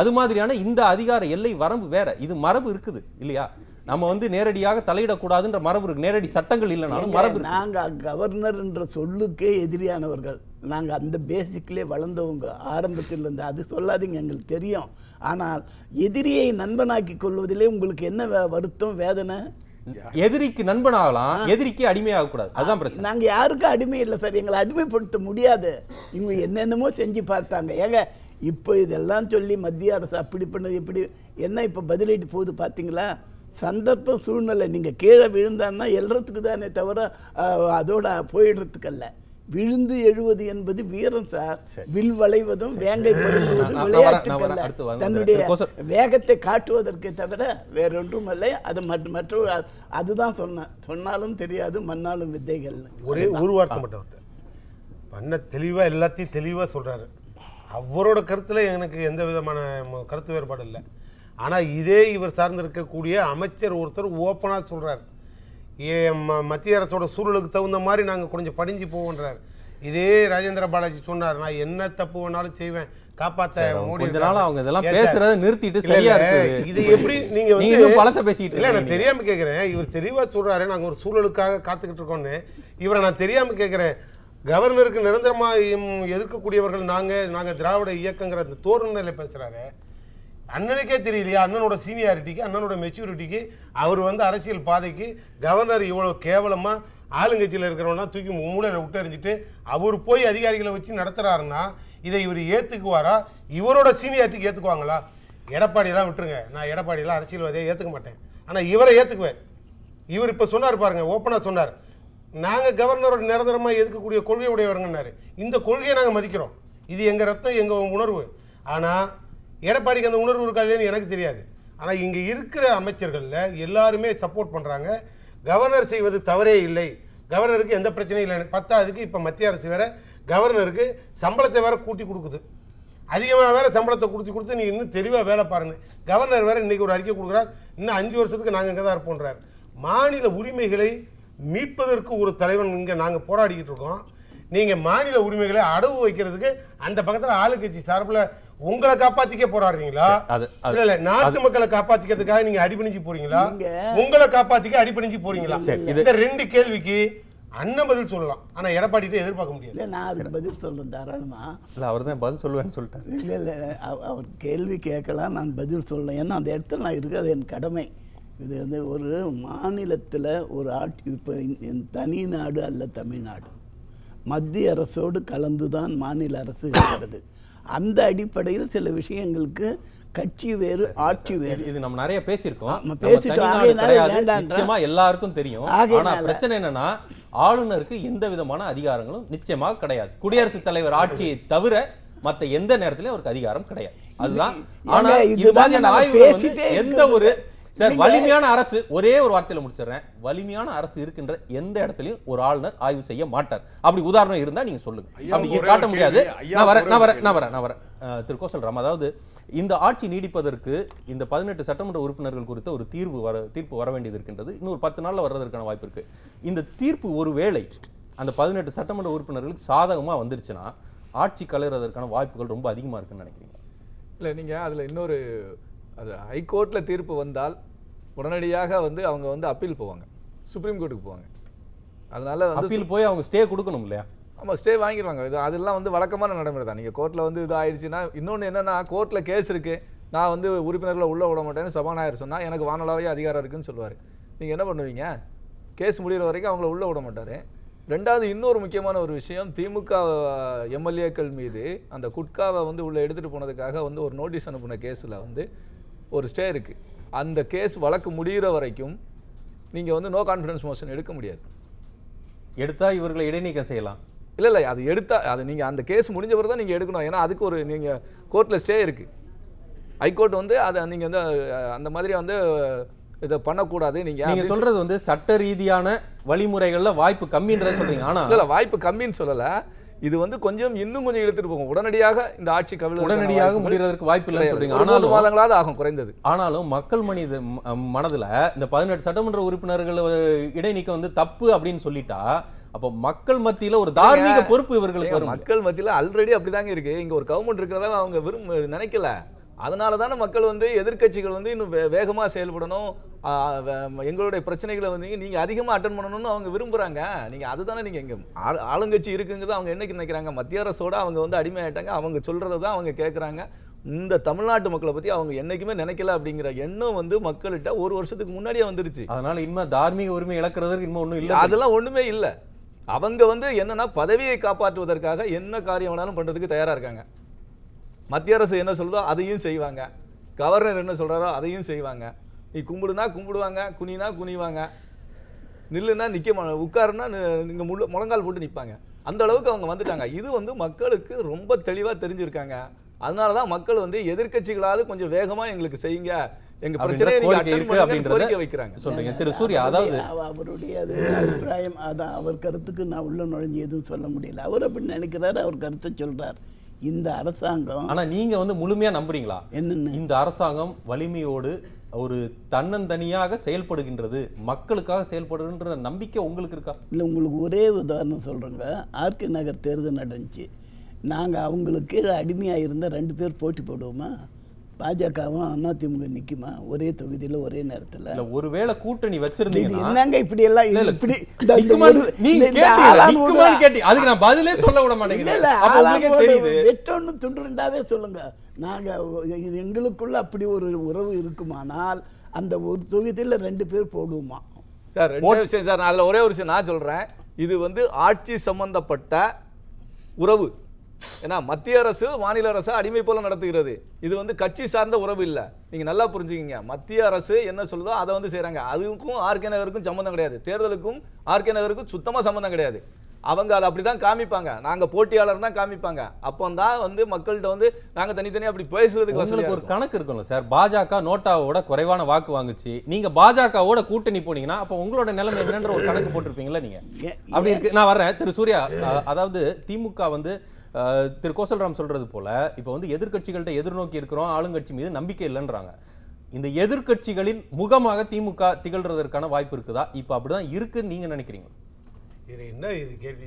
அது மாதிரியான இந்த அதிகார எல்லை வரம்பு வேற. இது மரபு இருக்குது இல்லையா? நம்ம வந்து நேரடியாக தலையிடக்கூடாதுன்ற மரபு இருக்கு. நேரடி சட்டங்கள் இல்லைனாலும் மரபு. நாங்கள் கவர்னர் என்ற சொல்லுக்கே எதிரியானவர்கள். நாங்கள் அந்த பேசிக்லேயே வளர்ந்தவங்க ஆரம்பத்தில் இருந்து. அது சொல்லாதீங்க, எங்களுக்கு தெரியும். ஆனால் எதிரியை நண்பனாக்கி கொள்வதிலே உங்களுக்கு என்ன வருத்தம் வேதனை? எதிரிக்கு நண்பனாகலாம், எதிரிக்கு அடிமையாக கூடாது. அதுதான் பிரச்சனை. நாங்க யாருக்கும் அடிமை இல்லை சார், எங்களை அடிமைப்படுத்த முடியாது. இவங்க என்னென்னமோ செஞ்சு பார்த்தாங்க. ஏங்க இப்போ இதெல்லாம் சொல்லி மத்திய அரசு அப்படி பண்ணது இப்படி என்ன இப்போ பதிலீட்டு போகுது பார்த்தீங்களா? சந்தர்ப்பம் சூழ்நிலை. நீங்கள் கீழே விழுந்தான்னா எழுறதுக்கு தானே தவிர அதோட போயிடுறதுக்கல்ல. விழுந்து எழுவது என்பது வீரம் சார். வில் வளைவதும் வேங்கை விளையாட்டுக்கல்ல, தன்னுடைய வேகத்தை காட்டுவதற்கு தவிர வேறொன்றும் இல்லை. அது மற்ற அதுதான் சொன்ன சொன்னாலும் தெரியாது மண்ணாலும் வித்தைகள். ஒரே ஒரு வார்த்தை மட்டும் பண்ண தெளிவாக எல்லாத்தையும் தெளிவாக சொல்கிறாரு. அவரோட கருத்தில் எனக்கு எந்த விதமான கருத்து வேறுபாடு இல்லை. ஆனால் இதே இவர் சார்ந்திருக்கக்கூடிய அமைச்சர் ஒருத்தர் ஓப்பனாக சொல்கிறார், ஏ மத்திய அரசோட சூழலுக்கு தகுந்த மாதிரி நாங்கள் கொஞ்சம் படிஞ்சு போவோன்றார். இதே ராஜேந்திர பாலாஜி சொன்னார், நான் என்ன தப்பு வேணாலும் செய்வேன், காப்பாற்ற மோடி. அவங்க இதெல்லாம் பேசுறதை நிறுத்திட்டு சரியா இருக்கு. இது எப்படி நீங்கள் பழச பேசிக்கிட்டு இல்லை, நான் தெரியாமல் கேட்குறேன். இவர் தெளிவாக சொல்கிறாரு, நாங்கள் ஒரு சூழலுக்காக காத்துக்கிட்டு இருக்கோன்னு. இவரை நான் தெரியாமல் கேட்குறேன், கவர்னருக்கு நிரந்தரமாக எதிர்க்கக்கூடியவர்கள் நாங்கள், நாங்கள் திராவிட இயக்கங்கிற அந்த தோரணையில் பேசுகிறாரு. அண்ணனுக்கே தெரியலையா அண்ணனோட சீனியாரிட்டிக்கு, அண்ணனோட மெச்சூரிட்டிக்கு, அவர் வந்து அரசியல் பாதைக்கு கவர்னர் இவ்வளோ கேவலமாக ஆளுங்கட்சியில் இருக்கிறவங்களாம் தூக்கி மூளையில் விட்டறிஞ்சிட்டு அவர் போய் அதிகாரிகளை வச்சு நடத்துகிறாருன்னா இதை இவர் ஏற்றுக்குவாரா? இவரோட சீனியாரிட்டிக்கு ஏற்றுக்குவாங்களா? எடப்பாடியெல்லாம் விட்டுருங்க, நான் எடப்பாடியெல்லாம் அரசியல்வாதியை ஏற்றுக்க மாட்டேன், ஆனால் இவரை ஏற்றுக்குவேன். இவர் இப்போ சொன்னார் பாருங்கள், ஓப்பனாக சொன்னார், நாங்கள் கவர்னரோட நிரந்தரமாக எதிர்க்கக்கூடிய கொள்கை உடையவருங்கன்னாரு. இந்த கொள்கையை நாங்கள் மதிக்கிறோம், இது எங்கள் ரத்தம், எங்கள் உணர்வு. ஆனால் எடப்பாடிக்கு அந்த உணர்வு இருக்காதுன்னு எனக்கு தெரியாது. ஆனால் இங்கே இருக்கிற அமைச்சர்களில் எல்லாருமே சப்போர்ட் பண்ணுறாங்க, கவர்னர் செய்வது தவறே இல்லை, கவர்னருக்கு எந்த பிரச்சனையும் இல்லை. பத்தாவதுக்கு இப்போ மத்திய அரசு வேறு கவர்னருக்கு சம்பளத்தை வேறு கூட்டி கொடுக்குது, அதிகமாக வேறு சம்பளத்தை கொடுத்து கொடுத்து நீ இன்னும் தெளிவாக வேலை பாருங்க. கவர்னர் வேறு இன்றைக்கி ஒரு அறிக்கை கொடுக்குறார், இன்னும் அஞ்சு வருஷத்துக்கு நாங்கள் இங்கே தான் இருப்போன்றார். மாநில உரிமைகளை மீட்பதற்கு ஒரு தலைவன் இங்கே நாங்கள் போராடிக்கிட்டு இருக்கோம், நீங்கள் மாநில உரிமைகளை அடவு வைக்கிறதுக்கு அந்த பக்கத்தில் ஆளுங்கட்சி சார்பில் உங்களை காப்பாற்றிக்க போராடுறீங்களா? இல்லை இல்லை, நாட்டு மக்களை காப்பாற்றிக்கிறதுக்காக நீங்கள் அடிபணிஞ்சு போறீங்களா? உங்களை காப்பாற்றிக்க அடிபணிஞ்சு போறீங்களா? இந்த ரெண்டு கேள்விக்கு அண்ணன் பதில் சொல்லலாம், ஆனால் எடப்பாடிகிட்ட எதிர்பார்க்க முடியாது. நான் அதுக்கு பதில் சொல்கிறேன் தாராளமாக. இல்லை, அவர் தான் பதில் சொல்லுவேன்னு சொல்லிட்டேன். இல்லை இல்லை, அவர் கேள்வி கேட்கலாம், நான் பதில் சொல்லலாம், ஏன்னா அந்த இடத்துல நான் இருக்கிறது என் கடமை. இது வந்து ஒரு மாநிலத்தில் ஒரு ஆட்சி, இப்போ தனி நாடு அல்ல தமிழ்நாடு, மத்திய அரசோடு கலந்து தான் மாநில அரசு இருக்கிறது. அந்த அடிப்படையில் சில விஷயங்களுக்கு கட்சி வேறு ஆட்சி வேறு. இது நம்ம நிறைய பேசியிருக்கோம், பேசிட்டு எல்லாருக்கும் தெரியும். ஆனால் பிரச்சனை என்னன்னா, ஆளுநருக்கு எந்த விதமான அதிகாரங்களும் நிச்சயமாக கிடையாது. குடியரசுத் தலைவர் ஆட்சியை தவிர மற்ற எந்த நேரத்திலும் அவருக்கு அதிகாரம் கிடையாது. அதுதான். ஆனால் இது மாதிரி எந்த ஒரு சார் வலிமையான அரசு, ஒரே ஒரு வார்த்தையில முடிச்சிடறேன், வலிமையான அரசு இருக்கின்ற எந்த இடத்துலயும் ஒரு ஆளுநர் ஆய்வு செய்ய மாட்டார். அப்படி உதாரணம் இருந்தா நீங்க சொல்லுங்க, அப்படி காட்ட முடியாது. நான் வரேன் நான் வரேன் நான் வரேன் நான் வரேன் திரு கோசல்ராம், அதாவது இந்த ஆட்சி நீடிப்பதற்கு இந்த பதினெட்டு சட்டமன்ற உறுப்பினர்கள் குறித்த ஒரு தீர்வு வர தீர்ப்பு வர வேண்டியது இருக்கின்றது. இன்னொரு பத்து நாள்ல வர்றதற்கான வாய்ப்பு இருக்கு. இந்த தீர்ப்பு ஒருவேளை அந்த பதினெட்டு சட்டமன்ற உறுப்பினர்களுக்கு சாதகமா வந்துருச்சுன்னா ஆட்சி கலைறதற்கான வாய்ப்புகள் ரொம்ப அதிகமா இருக்குன்னு நினைக்கிறீங்க? இல்ல, நீங்க அதுல இன்னொரு அது ஹைகோர்ட்டில் தீர்ப்பு வந்தால் உடனடியாக வந்து அவங்க வந்து அப்பீல் போவாங்க, சுப்ரீம் கோர்ட்டுக்கு போவாங்க. அதனால வந்து அப்பீல் போய் அவங்க ஸ்டே கொடுக்கணும் இல்லையா? ஆமாம், ஸ்டே வாங்கிடுவாங்க. இது அதெல்லாம் வந்து வழக்கமான நடைமுறை தான். நீங்கள் கோர்ட்டில் வந்து இது ஆயிடுச்சுன்னா, இன்னொன்று என்னென்னா, கோர்ட்டில் கேஸ் இருக்குது, நான் வந்து உறுப்பினர்களை உள்ளே விட மாட்டேன்னு சபாநாயகர் சொன்னால் எனக்கு வானளாவே அதிகாரம் இருக்குதுன்னு சொல்லுவார். நீங்கள் என்ன பண்ணுவீங்க? கேஸ் முடிகிற வரைக்கும் அவங்கள உள்ளே விட மாட்டார். ரெண்டாவது இன்னொரு முக்கியமான ஒரு விஷயம், திமுக எம்எல்ஏக்கள் மீது அந்த குட்காவை வந்து உள்ளே எடுத்துகிட்டு போனதுக்காக வந்து ஒரு நோட்டீஸ் அனுப்பின கேஸில் வந்து ஒரு ஸ்டே இருக்குது. அந்த கேஸ் வழக்கு முடிகிற வரைக்கும் நீங்கள் வந்து நோ கான்ஃபிடன்ஸ் மோஷன் எடுக்க முடியாது. எடுத்தால் இவர்களை இடைநீக்கம் செய்யலாம். இல்லை இல்லை, அது எடுத்தால் அது நீங்கள் அந்த கேஸ் முடிஞ்ச பிறகு தான் நீங்கள் எடுக்கணும். ஏன்னா அதுக்கு ஒரு நீங்கள் கோர்ட்டில் ஸ்டே இருக்குது. ஹைகோர்ட் வந்து அதை நீங்கள் வந்து அந்த மாதிரி வந்து இதை பண்ணக்கூடாது. நீங்கள் நீங்கள் சொல்கிறது வந்து சட்ட ரீதியான வழிமுறைகளில் வாய்ப்பு கம்மின்றதை சொல்கிறீங்க. ஆனால் இல்லை, வாய்ப்பு கம்மின்னு சொல்லலை, இது வந்து கொஞ்சம் இன்னும் கொஞ்சம் எடுத்துட்டு போகும். உடனடியாக இந்த ஆட்சி கவிழ் உடனடியாக முடிகிறதுக்கு வாய்ப்பு இல்லை சொல்றீங்க. ஆனாலும் மாதங்களாவது ஆகும் குறைந்தது. ஆனாலும் மக்கள் மனித மனதுல இந்த பதினெட்டு சட்டமன்ற உறுப்பினர்கள் இடைநீக்கம் வந்து தப்பு அப்படின்னு சொல்லிட்டா, அப்போ மக்கள் மத்தியில ஒரு தார்மீக பொறுப்பு இவர்களுக்கு வரும். மக்கள் மத்தியில ஆல்ரெடி அப்படிதாங்க இருக்கு. இங்க ஒரு கவர்மெண்ட் இருக்கிறதா அவங்க விரும்ப நினைக்கல. அதனால தானே மக்கள் வந்து எதிர்கட்சிகள் வந்து இன்னும் வேகமாக செயல்படணும், எங்களுடைய பிரச்சனைகளை வந்து நீங்கள் அதிகமாக அட்டன் பண்ணணும்னு அவங்க விரும்புகிறாங்க. நீங்கள் அதுதானே நீங்கள் இங்கே ஆளுங்கட்சி இருக்குங்கிறது அவங்க என்னைக்கு நினைக்கிறாங்க, மத்திய அரசோடு அவங்க வந்து அடிமையாயிட்டாங்க, அவங்க சொல்கிறது தான் அவங்க கேட்குறாங்க. இந்த தமிழ்நாட்டு மக்களை பற்றி அவங்க என்றைக்குமே நினைக்கல அப்படிங்கிற எண்ணம் வந்து மக்கள்கிட்ட ஒரு வருஷத்துக்கு முன்னாடியே வந்துருச்சு. அதனால் இன்னும் தார்மீக உரிமை இழக்கிறதுக்கு இன்னும் ஒன்றும் இல்லை, அதெல்லாம் ஒன்றுமே இல்லை. அவங்க வந்து என்னென்னா பதவியை காப்பாற்றுவதற்காக என்ன காரியம் வேணாலும் பண்ணுறதுக்கு தயாராக இருக்காங்க. மத்திய அரசு என்ன சொல்கிறதோ அதையும் செய்வாங்க, கவர்னர் என்ன சொல்கிறாரோ அதையும் செய்வாங்க. நீ கும்பிடுனா கும்பிடுவாங்க, குனினா குனிவாங்க, நில்லுன்னா நிற்க, உட்காருன்னா நீங்கள் முழு முழங்கால் போட்டு நிற்பாங்க. அந்த அளவுக்கு அவங்க வந்துட்டாங்க. இது வந்து மக்களுக்கு ரொம்ப தெளிவாக தெரிஞ்சுருக்காங்க. அதனால தான் மக்கள் வந்து எதிர்கட்சிகளாவது கொஞ்சம் வேகமாக எங்களுக்கு செய்யுங்க, எங்கள் பிரச்சனை அப்படின்றத வைக்கிறாங்க சொல்கிறீங்க திரு சூர்யா. அதாவது அவருடைய அது அபிப்பிராயம், அதான் அவர் கருத்துக்கு நான் உள்ள நுழைஞ்சி எதுவும் சொல்ல முடியல. அவர் அப்படின்னு நினைக்கிறாரு, அவர் கருத்தை சொல்கிறார். இந்த அரசாங்கம், ஆனால் நீங்கள் வந்து முழுமையாக நம்புறீங்களா என்னென்ன இந்த அரசாங்கம் வலிமையோடு ஒரு தன்னந்தனியாக செயல்படுகின்றது, மக்களுக்காக செயல்படுகின்ற நம்பிக்கை உங்களுக்கு இருக்கா? இல்லை, உங்களுக்கு ஒரே உதாரணம் சொல்கிறேங்க. ஆர்கே நகர் தேர்தல் நடந்துச்சு. நாங்கள் அவங்களுக்கு அடிமையாக இருந்தால் ரெண்டு பேர் போட்டி போடுவோமா? பாஜகவும் அதிமுக நிற்குமா ஒரே தொகுதியில் ஒரே நேரத்தில்? ஒருவேளை கூட்டணி வச்சிருந்தீங்க என்னங்க இப்படி எல்லாம் இப்படி அதுக்கு நான் பதிலே சொல்ல விட மாட்டேங்கிறேன். வெட்டோன்னு துண்டுண்டாவே சொல்லுங்க. நாங்கள் எங்களுக்குள்ள அப்படி ஒரு உறவு இருக்குமானால் அந்த ஒரு தொகுதியில் ரெண்டு பேர் போடுவோமா? சார் விஷயம் சார், அதில் ஒரே ஒரு விஷயம் நான் சொல்கிறேன். இது வந்து ஆட்சி சம்பந்தப்பட்ட உறவு. ஏன்னா மத்திய அரசு மாநில அரசு அடிமை போல நடத்துகிறது. இது வந்து கட்சி சார்ந்த உறவு இல்லை, நீங்கள் நல்லா புரிஞ்சுக்கிங்க. மத்திய அரசு என்ன சொல்லுதோ அதை வந்து செய்கிறாங்க. அதுக்கும் ஆர்கே நகருக்கும் சம்மந்தம் கிடையாது, தேர்தலுக்கும் ஆர்கே நகருக்கும் சுத்தமாக சம்மந்தம் கிடையாது. அவங்க அதை அப்படி தான் காமிப்பாங்க, நாங்கள் போட்டியாளர் தான் காமிப்பாங்க. அப்போ தான் வந்து மக்கள்கிட்ட வந்து நாங்கள் தனித்தனியாக அப்படி பேசுறதுக்கு வசதிக்கு ஒரு கணக்கு இருக்கும்ல சார். பாஜக நோட்டாவோட குறைவான வாக்கு வாங்குச்சு, நீங்கள் பாஜகவோட கூட்டணி போனீங்கன்னா அப்போ உங்களோட நிலைமை என்னன்ற ஒரு கணக்கு போட்டிருப்பீங்களா நீங்கள்? அப்படி இருக்கு. நான் வர்றேன் திரு சூர்யா. அதாவது திமுக வந்து திரு கோசல்ராம் சொல்கிறது போல் இப்போ வந்து எதிர்கட்சிகள்கிட்ட எதிர்நோக்கி இருக்கிறோம், ஆளுங்கட்சி மீது நம்பிக்கை இல்லைன்றாங்க. இந்த எதிர்கட்சிகளின் முகமாக திமுக திகழ்கிறதற்கான வாய்ப்பு இருக்குதா? இப்போ அப்படி தான் இருக்குன்னு நீங்கள் நினைக்கிறீங்க? இது என்ன இது கேள்வி,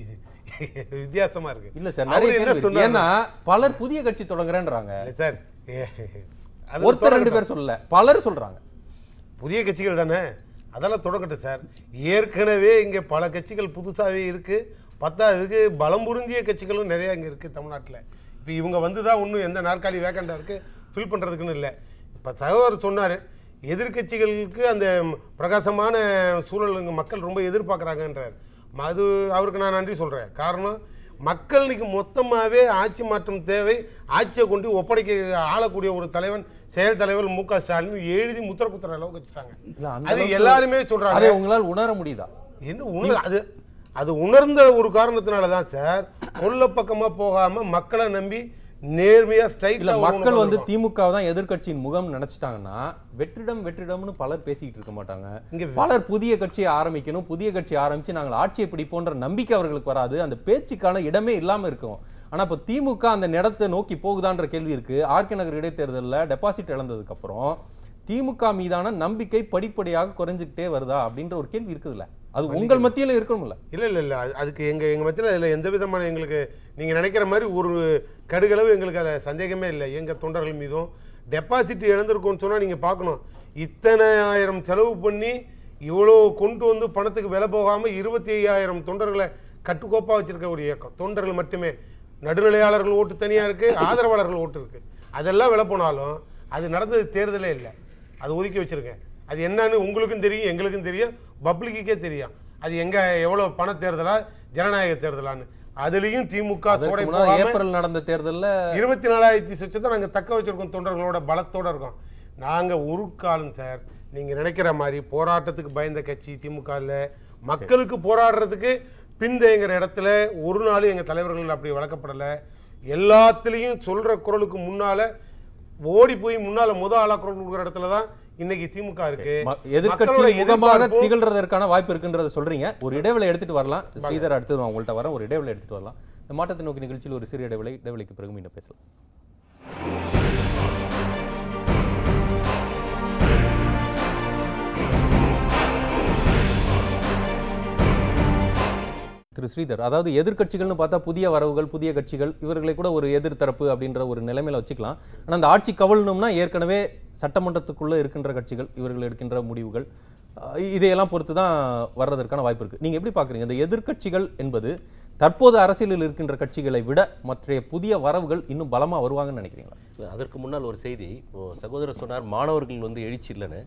வித்தியாசமாக இருக்குது இல்லை சார்? நிறைய ஏன்னா பலர் புதிய கட்சி தொடங்குறேன்றாங்க சார். ஒருத்தர் ரெண்டு பேர் சொல்லலை, பலர் சொல்கிறாங்க. புதிய கட்சிகள் தானே, அதெல்லாம் தொடங்கட்டும் சார். ஏற்கனவே இங்கே பல கட்சிகள் புதுசாகவே இருக்குது. பத்தாவதுக்கு பலம் புரிஞ்சிய கட்சிகளும் நிறையா இங்கே இருக்குது தமிழ்நாட்டில். இப்போ இவங்க வந்து தான் இன்னும் எந்த நாற்காலி வேக்கண்டாக இருக்குது ஃபில் பண்ணுறதுக்குன்னு இல்லை. இப்போ சகோதரர் சொன்னார், எதிர்கட்சிகளுக்கு அந்த பிரகாசமான சூழலுங்க மக்கள் ரொம்ப எதிர்பார்க்குறாங்கன்றார். அது அவருக்கு நான் நன்றி சொல்கிறேன். காரணம், மக்கள் இன்னைக்கு மொத்தமாகவே ஆட்சி மாற்றம் தேவை, ஆட்சியை கொண்டு ஒப்படைக்க ஆளக்கூடிய ஒரு தலைவன் செயல் தலைவர் மு க ஸ்டாலின் எழுதி முத்திர குத்துற அளவுக்கு வச்சுட்டாங்க. அது எல்லாருமே சொல்கிறாங்க. உங்களால் உணர முடியுதா என்ன உணர்? அது அது உணர்ந்த ஒரு காரணத்தினால தான் சார் கொள்ள பக்கமாக போகாமல் மக்களை நம்பி நேர்மையாக ஸ்ட்ரைட்டில். மக்கள் வந்து திமுக தான் எதிர்கட்சியின் முகம் நினச்சிட்டாங்கன்னா வெற்றிடம் வெற்றிடம்னு பலர் பேசிக்கிட்டு இருக்க மாட்டாங்க. இங்கே பலர் புதிய கட்சியை ஆரம்பிக்கணும், புதிய கட்சி ஆரம்பித்து நாங்கள் ஆட்சியை பிடிப்போன்ற நம்பிக்கை அவர்களுக்கு வராது, அந்த பேச்சுக்கான இடமே இல்லாமல் இருக்கும். ஆனால் இப்போ திமுக அந்த இடத்தை நோக்கி போகுதான்ற கேள்வி இருக்குது. ஆர்கே நகர் இடைத்தேர்தலில் டெபாசிட் இழந்ததுக்கப்புறம் திமுக மீதான நம்பிக்கை படிப்படியாக குறைஞ்சிக்கிட்டே வருதா அப்படின்ற ஒரு கேள்வி இருக்குதுல்ல? அது உங்கள் மத்தியில் இருக்கணும்ல? இல்லை இல்லை இல்லை அதுக்கு எங்கள் எங்கள் மத்தியில் அதில் எந்த விதமான எங்களுக்கு நீங்கள் நினைக்கிற மாதிரி ஒரு கடுகளவு எங்களுக்கு அதில் சந்தேகமே இல்லை. எங்கள் தொண்டர்கள் மீதும் டெபாசிட் இழந்திருக்கோன்னு சொன்னால் நீங்கள் பார்க்கணும். இத்தனை ஆயிரம் செலவு பண்ணி இவ்வளோ கொண்டு வந்து பணத்துக்கு விலை போகாமல் இருபத்தி ஐயாயிரம் தொண்டர்களை கட்டுக்கோப்பாக வச்சுருக்க ஒரு இயக்கம். தொண்டர்கள் மட்டுமே, நடுநிலையாளர்கள் ஓட்டு தனியாக இருக்குது, ஆதரவாளர்கள் ஓட்டு இருக்குது. அதெல்லாம் விலை போனாலும் அது நடந்தது தேர்தலே இல்லை, அது ஒதுக்கி வச்சுருக்கேன். அது என்னன்னு உங்களுக்கும் தெரியும், எங்களுக்கும் தெரியும், பப்ளிக்கே தெரியும். அது எங்கே எவ்வளோ பண தேர்தலா ஜனநாயக தேர்தலான்னு. அதுலேயும் திமுக ஏப்ரல் நடந்த தேர்தலில் இருபத்தி நாலாயிரத்தி சொச்சத்தை நாங்கள் தக்க வச்சுருக்கோம், தொண்டர்களோட பலத்தோடு இருக்கோம். நாங்கள் ஒரு காலம் சார் நீங்கள் நினைக்கிற மாதிரி போராட்டத்துக்கு பயந்த கட்சி திமுக இல்லை. மக்களுக்கு போராடுறதுக்கு பின்தேங்கிற இடத்துல ஒரு நாளும் எங்கள் தலைவர்கள் அப்படி வளர்க்கப்படலை. எல்லாத்துலேயும் சொல்கிற குரலுக்கு முன்னால் ஓடி போய் முன்னால் முதல் ஆளாக குரல் கொடுக்குற இடத்துல தான் இன்னைக்கு திமுக இருக்கு. எதிர்க்கட்சி முகமாக திகழ்றதற்கான வாய்ப்பு இருக்குன்றத சொல்றீங்க. ஒரு இடைவெளி எடுத்துட்டு வரலாம் ஸ்ரீதர், அடுத்து உங்கள்கிட்ட வர ஒரு இடைவெளி எடுத்துட்டு வரலாம். இந்த மாற்றத்தை நோக்கி நிகழ்ச்சியில் ஒரு சிறிய இடைவெளி, இடைவெளிக்கு பிறகு மீண்டும் பேசலாம். திரு ஸ்ரீதர், அதாவது எதிர்கட்சிகள்னு பார்த்தா புதிய வரவுகள், புதிய கட்சிகள், இவர்களை கூட ஒரு எதிர்த்தரப்பு அப்படின்ற ஒரு நிலைமையில வச்சுக்கலாம். ஆனால் அந்த ஆட்சி கவிழ்ணும்னா ஏற்கனவே சட்டமன்றத்துக்குள்ளே இருக்கின்ற கட்சிகள், இவர்கள் எடுக்கின்ற முடிவுகள், இதையெல்லாம் பொறுத்து தான் வர்றதற்கான வாய்ப்பு இருக்குது. நீங்கள் எப்படி பார்க்குறீங்க இந்த எதிர்கட்சிகள் என்பது தற்போது அரசியலில் இருக்கின்ற கட்சிகளை விட மற்ற புதிய வரவுகள் இன்னும் பலமாக வருவாங்கன்னு நினைக்கிறீங்களா? இல்லை, அதற்கு முன்னால் ஒரு செய்தி, இப்போது சகோதரர் சொன்னார் மாணவர்கள் வந்து எழுச்சி இல்லைன்னு.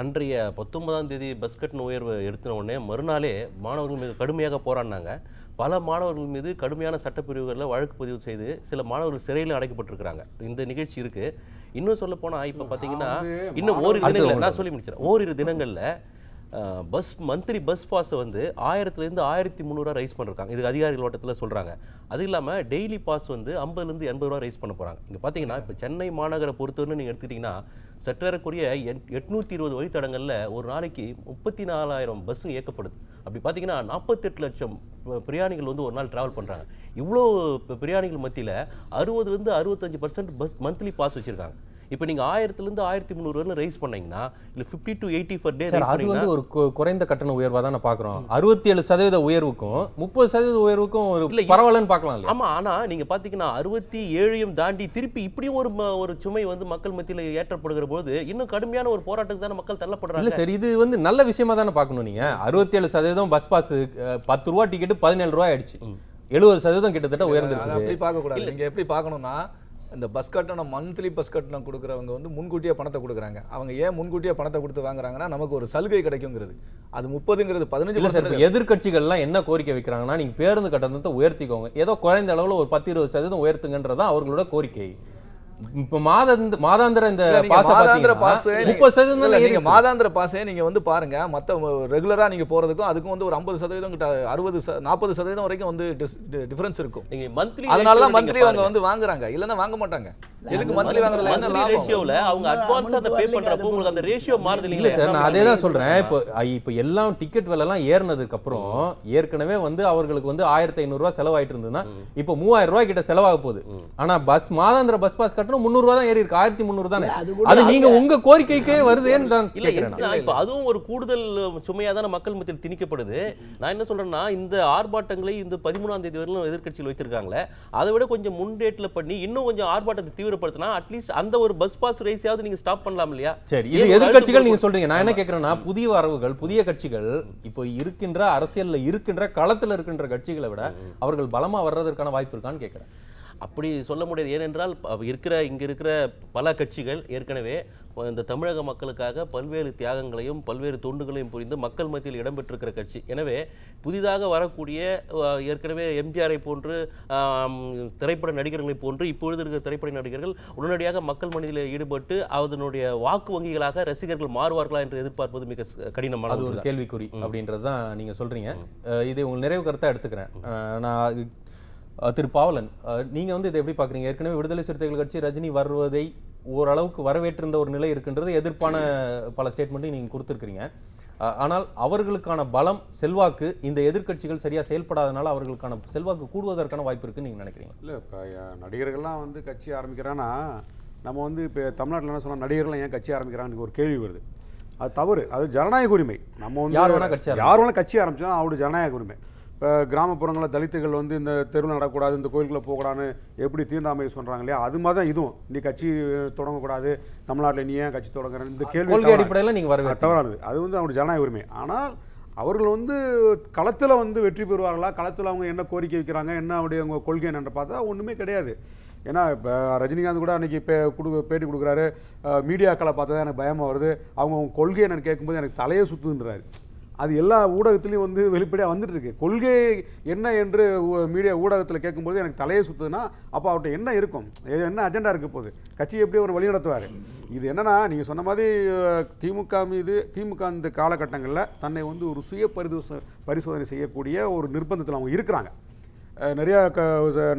அன்றைய பத்தொன்பதாம் தேதி பஸ் கட்டண உயர்வு எடுத்தின உடனே மறுநாளே மாணவர்கள் மீது கடுமையாக போராடினாங்க. பல மாணவர்கள் மீது கடுமையான சட்டப்பிரிவுகளில் வழக்கு பதிவு செய்து சில மாணவர்கள் சிறையில் அடைக்கப்பட்டிருக்கிறாங்க. இந்த நிகழ்ச்சி இருக்குது. இன்னும் சொல்ல போனால் இப்போ பார்த்தீங்கன்னா இன்னும் ஓரிரு தினங்கள் நான் சொல்லி முடிச்சிடறேன் ஓரிரு தினங்களில் பஸ் மந்த்லி பஸ் பாஸை வந்து ஆயிரத்துலேருந்து ஆயிரத்தி முந்நூறுரூவா ரைஸ் பண்ணியிருக்காங்க. இதுக்கு அதிகாரிகள் ஓட்டத்தில் சொல்கிறாங்க. அது இல்லாமல் டெய்லி பாஸ் வந்து ஐம்பதுலேருந்து எண்பது ரூபா ரைஸ் பண்ண போகிறாங்க. இங்கே பார்த்தீங்கன்னா இப்போ சென்னை மாநகரை பொறுத்தவரை நீங்கள் எடுத்துக்கிட்டிங்கன்னா சற்றேறக்குரிய எட்நூற்றி இருபது வழித்தடங்களில் ஒரு நாளைக்கு முப்பத்தி நாலாயிரம் பஸ்ஸுங்க இயக்கப்படுது. அப்படி பார்த்தீங்கன்னா நாற்பத்தெட்டு லட்சம் பிரயாணிகள் வந்து ஒரு நாள் ட்ராவல் பண்ணுறாங்க. இவ்வளோ பிரயாணிகள் மத்தியில் அறுபதுலேருந்து அறுபத்தஞ்சு பர்சன்ட் பஸ் மந்த்லி பாஸ் வச்சுருக்காங்க. இப்போ நீங்கள் ஆயிரத்துலேருந்து ஆயிரத்தி முந்நூறு வரை ரைஸ் பண்ணீங்கன்னா இல்லை fifty to eighty per day அது வந்து ஒரு குறைந்த கட்டண உயர்வாக தான் நான் பார்க்குறோம். அறுபத்தி ஏழு சதவீத உயர்வுக்கும் முப்பது சதவீத உயர்வுக்கும் ஒரு இல்லை பரவாயில்லன்னு பார்க்கலாம். ஆமாம், ஆனால் நீங்கள் பார்த்தீங்கன்னா அறுபத்தி ஏழையும் தாண்டி திருப்பி இப்படியும் ஒரு ஒரு சுமை வந்து மக்கள் மத்தியில் ஏற்றப்படுகிற போது இன்னும் கடுமையான ஒரு போராட்டத்துக்கு தானே மக்கள் தள்ளப்படுறாங்க. இல்லை சரி, இது வந்து நல்ல விஷயமா தானே பார்க்கணும். நீங்கள் அறுபத்தி ஏழு சதவீதம் பஸ் பாஸ் பத்து ரூபா டிக்கெட்டு பதினேழு ரூபாய் ஆயிடுச்சு. எழுபது சதவீதம் கிட்டத்தட்ட உயர்ந்துருக்கு. எப்படி பார்க்கக்கூடாது? நீங்கள் எப்படி பார்க்கணும்னா இந்த பஸ் கட்டணம் மந்த்லி பஸ் கட்டணம் கொடுக்குறவங்க வந்து முன்கூட்டியே பணத்தை கொடுக்குறாங்க. அவங்க ஏன் முன்கூட்டியே பணத்தை கொடுத்து வாங்குறாங்கன்னா நமக்கு ஒரு சலுகை கிடைக்குங்கிறது. அது முப்பதுங்கிறது பதினஞ்சு. எதிர்கட்சிகள்லாம் என்ன கோரிக்கை வைக்கிறாங்கன்னா நீங்கள் பேருந்து கட்டணத்தை உயர்த்திக்கோங்க, ஏதோ குறைந்த அளவில் ஒரு பத்து இருபது சதவீதம் உயர்த்துங்கன்றதான் அவர்களோட கோரிக்கை. இப்போ மாதாந்திர மாதாந்திர இந்த மாதாந்திர பாஸ் முப்பது சதவீதம் நீங்கள் மாதாந்திர பாஸே நீங்கள் வந்து பாருங்க, மற்ற ரெகுலராக நீங்கள் போகிறதுக்கும் அதுக்கும் வந்து ஒரு ஐம்பது சதவீதம் கிட்ட அறுபது நாற்பது சதவீதம் வரைக்கும் வந்து டிஃபரன்ஸ் இருக்கும். நீங்கள் மந்த்லி, அதனால தான் மந்த்லி அவங்க வந்து வாங்குறாங்க, இல்லைன்னா வாங்க மாட்டாங்க. எதுக்கு மந்த்லி வாங்குறதுல என்ன ரேஷியோவில் அவங்க அட்வான்ஸாக அதை பே பண்ணுறப்போ உங்களுக்கு அந்த ரேஷியோ மாறுது இல்லை சார்? நான் அதே தான் சொல்கிறேன். இப்போ இப்போ எல்லாம் டிக்கெட் விலைலாம் ஏறினதுக்கப்புறம் ஏற்கனவே வந்து அவர்களுக்கு வந்து ஆயிரத்தி ஐநூறுரூவா செலவாயிட்டு இருந்ததுன்னா இப்போ மூவாயிரம் ரூபாய் கிட்ட செலவாக போகுது. ஆனால் பஸ் மாதாந்திர பஸ் பாஸ் புதிய வரவுகள் புதிய கட்சிகள் இப்போ இருக்கின்ற அரசியல் இருக்கின்ற களத்தில் இருக்கின்ற கட்சிகளை விட அவர்கள் பலமா வர்றதற்கான வாய்ப்பு இருக்கான்னு கேட்கிறேன். அப்படி சொல்ல முடியாது. ஏனென்றால் இருக்கிற இங்கே இருக்கிற பல கட்சிகள் ஏற்கனவே இந்த தமிழக மக்களுக்காக பல்வேறு தியாகங்களையும் பல்வேறு தொண்டுகளையும் புரிந்து மக்கள் மத்தியில் இடம்பெற்றிருக்கிற கட்சி. எனவே புதிதாக வரக்கூடிய ஏற்கனவே எம்ஜிஆரை போன்று திரைப்பட நடிகர்களை போன்று இப்பொழுது இருக்கிற திரைப்பட நடிகர்கள் உடனடியாக மக்கள் மனதில் ஈடுபட்டு அதனுடைய வாக்கு வங்கிகளாக ரசிகர்கள் மாறுவார்களா என்று எதிர்பார்ப்பது மிக கடினமான ஒரு கேள்விக்குறி அப்படின்றது தான் நீங்கள் சொல்கிறீங்க. இதை உங்கள் நிறைவு கருத்தாக எடுத்துக்கிறேன். நான் திரு பாவலன், நீங்கள் வந்து இதை எப்படி பார்க்குறீங்க? ஏற்கனவே விடுதலை சிறுத்தைகள் கட்சி ரஜினி வருவதை ஓரளவுக்கு வரவேற்றிருந்த ஒரு நிலை இருக்கின்றது. எதிர்ப்பான பல ஸ்டேட்மெண்ட்டையும் நீங்கள் கொடுத்துருக்கிறீங்க. ஆனால் அவர்களுக்கான பலம் செல்வாக்கு இந்த எதிர்கட்சிகள் சரியாக செயல்படாதனால அவர்களுக்கான செல்வாக்கு கூடுவதற்கான வாய்ப்பு இருக்குன்னு நீங்கள் நினைக்கிறீங்க? இல்லை, இப்போ நடிகர்கள்லாம் வந்து கட்சி ஆரம்பிக்கிறான்னா நம்ம வந்து இப்போ தமிழ்நாட்டில் என்ன சொன்னால் நடிகர்கள்லாம் ஏன் கட்சி ஆரம்பிக்கிறான்னு ஒரு கேள்வி வருது. அது தவறு. அது ஜனநாயக உரிமை. நம்ம வந்து யார் வேணால் கட்சி யார் வேணால் கட்சி ஆரம்பிச்சோன்னா அவருடைய ஜனநாயக உரிமை. இப்போ கிராமப்புறங்களில் தலித்துகள் வந்து இந்த தெருவில் நடக்கூடாது, இந்த கோயிலுக்குள்ளே போகக்கூடாதுன்னு எப்படி தீண்டாமை சொல்கிறாங்க இல்லையா, அது மாதிரி தான் இதுவும். நீ கட்சி தொடங்கக்கூடாது தமிழ்நாட்டில், நீ ஏன் கட்சி தொடங்குற இந்த கேள்வி அடிப்படையில் நீங்கள் வர தவறானது. அது வந்து அவருடைய ஜனநாயக உரிமை. ஆனால் அவர்கள் வந்து களத்தில் வந்து வெற்றி பெறுவார்களா, களத்தில் அவங்க என்ன கோரிக்கை வைக்கிறாங்க, என்ன அவருடைய அவங்க கொள்கை என்னென்று பார்த்தா ஒன்றுமே கிடையாது. ஏன்னா இப்போ ரஜினிகாந்த் கூட அன்றைக்கி பே கொடு பேட்டி கொடுக்குறாரு, மீடியாக்களை பார்த்தா தான் எனக்கு பயமாக வருது, அவங்க அவங்க கொள்கை என்னென்னு கேட்கும்போது எனக்கு தலையை சுற்றுன்றாரு. அது எல்லா ஊடகத்துலேயும் வந்து வெளிப்படையாக வந்துட்டுருக்கு. கொள்கை என்ன என்று மீடியா ஊடகத்தில் கேட்கும்போது எனக்கு தலையை சுற்றுதுன்னா அப்போ அவர்கிட்ட என்ன இருக்கும், என்ன அஜெண்டா இருக்க போகுது, கட்சியை எப்படி அவர் வழி நடத்துவார்? இது என்னென்னா நீங்கள் சொன்ன மாதிரி திமுக மீது திமுக அந்த காலகட்டங்களில் தன்னை வந்து ஒரு சுய பரிசோ பரிசோதனை செய்யக்கூடிய ஒரு நிர்பந்தத்தில் அவங்க இருக்கிறாங்க. நிறையா க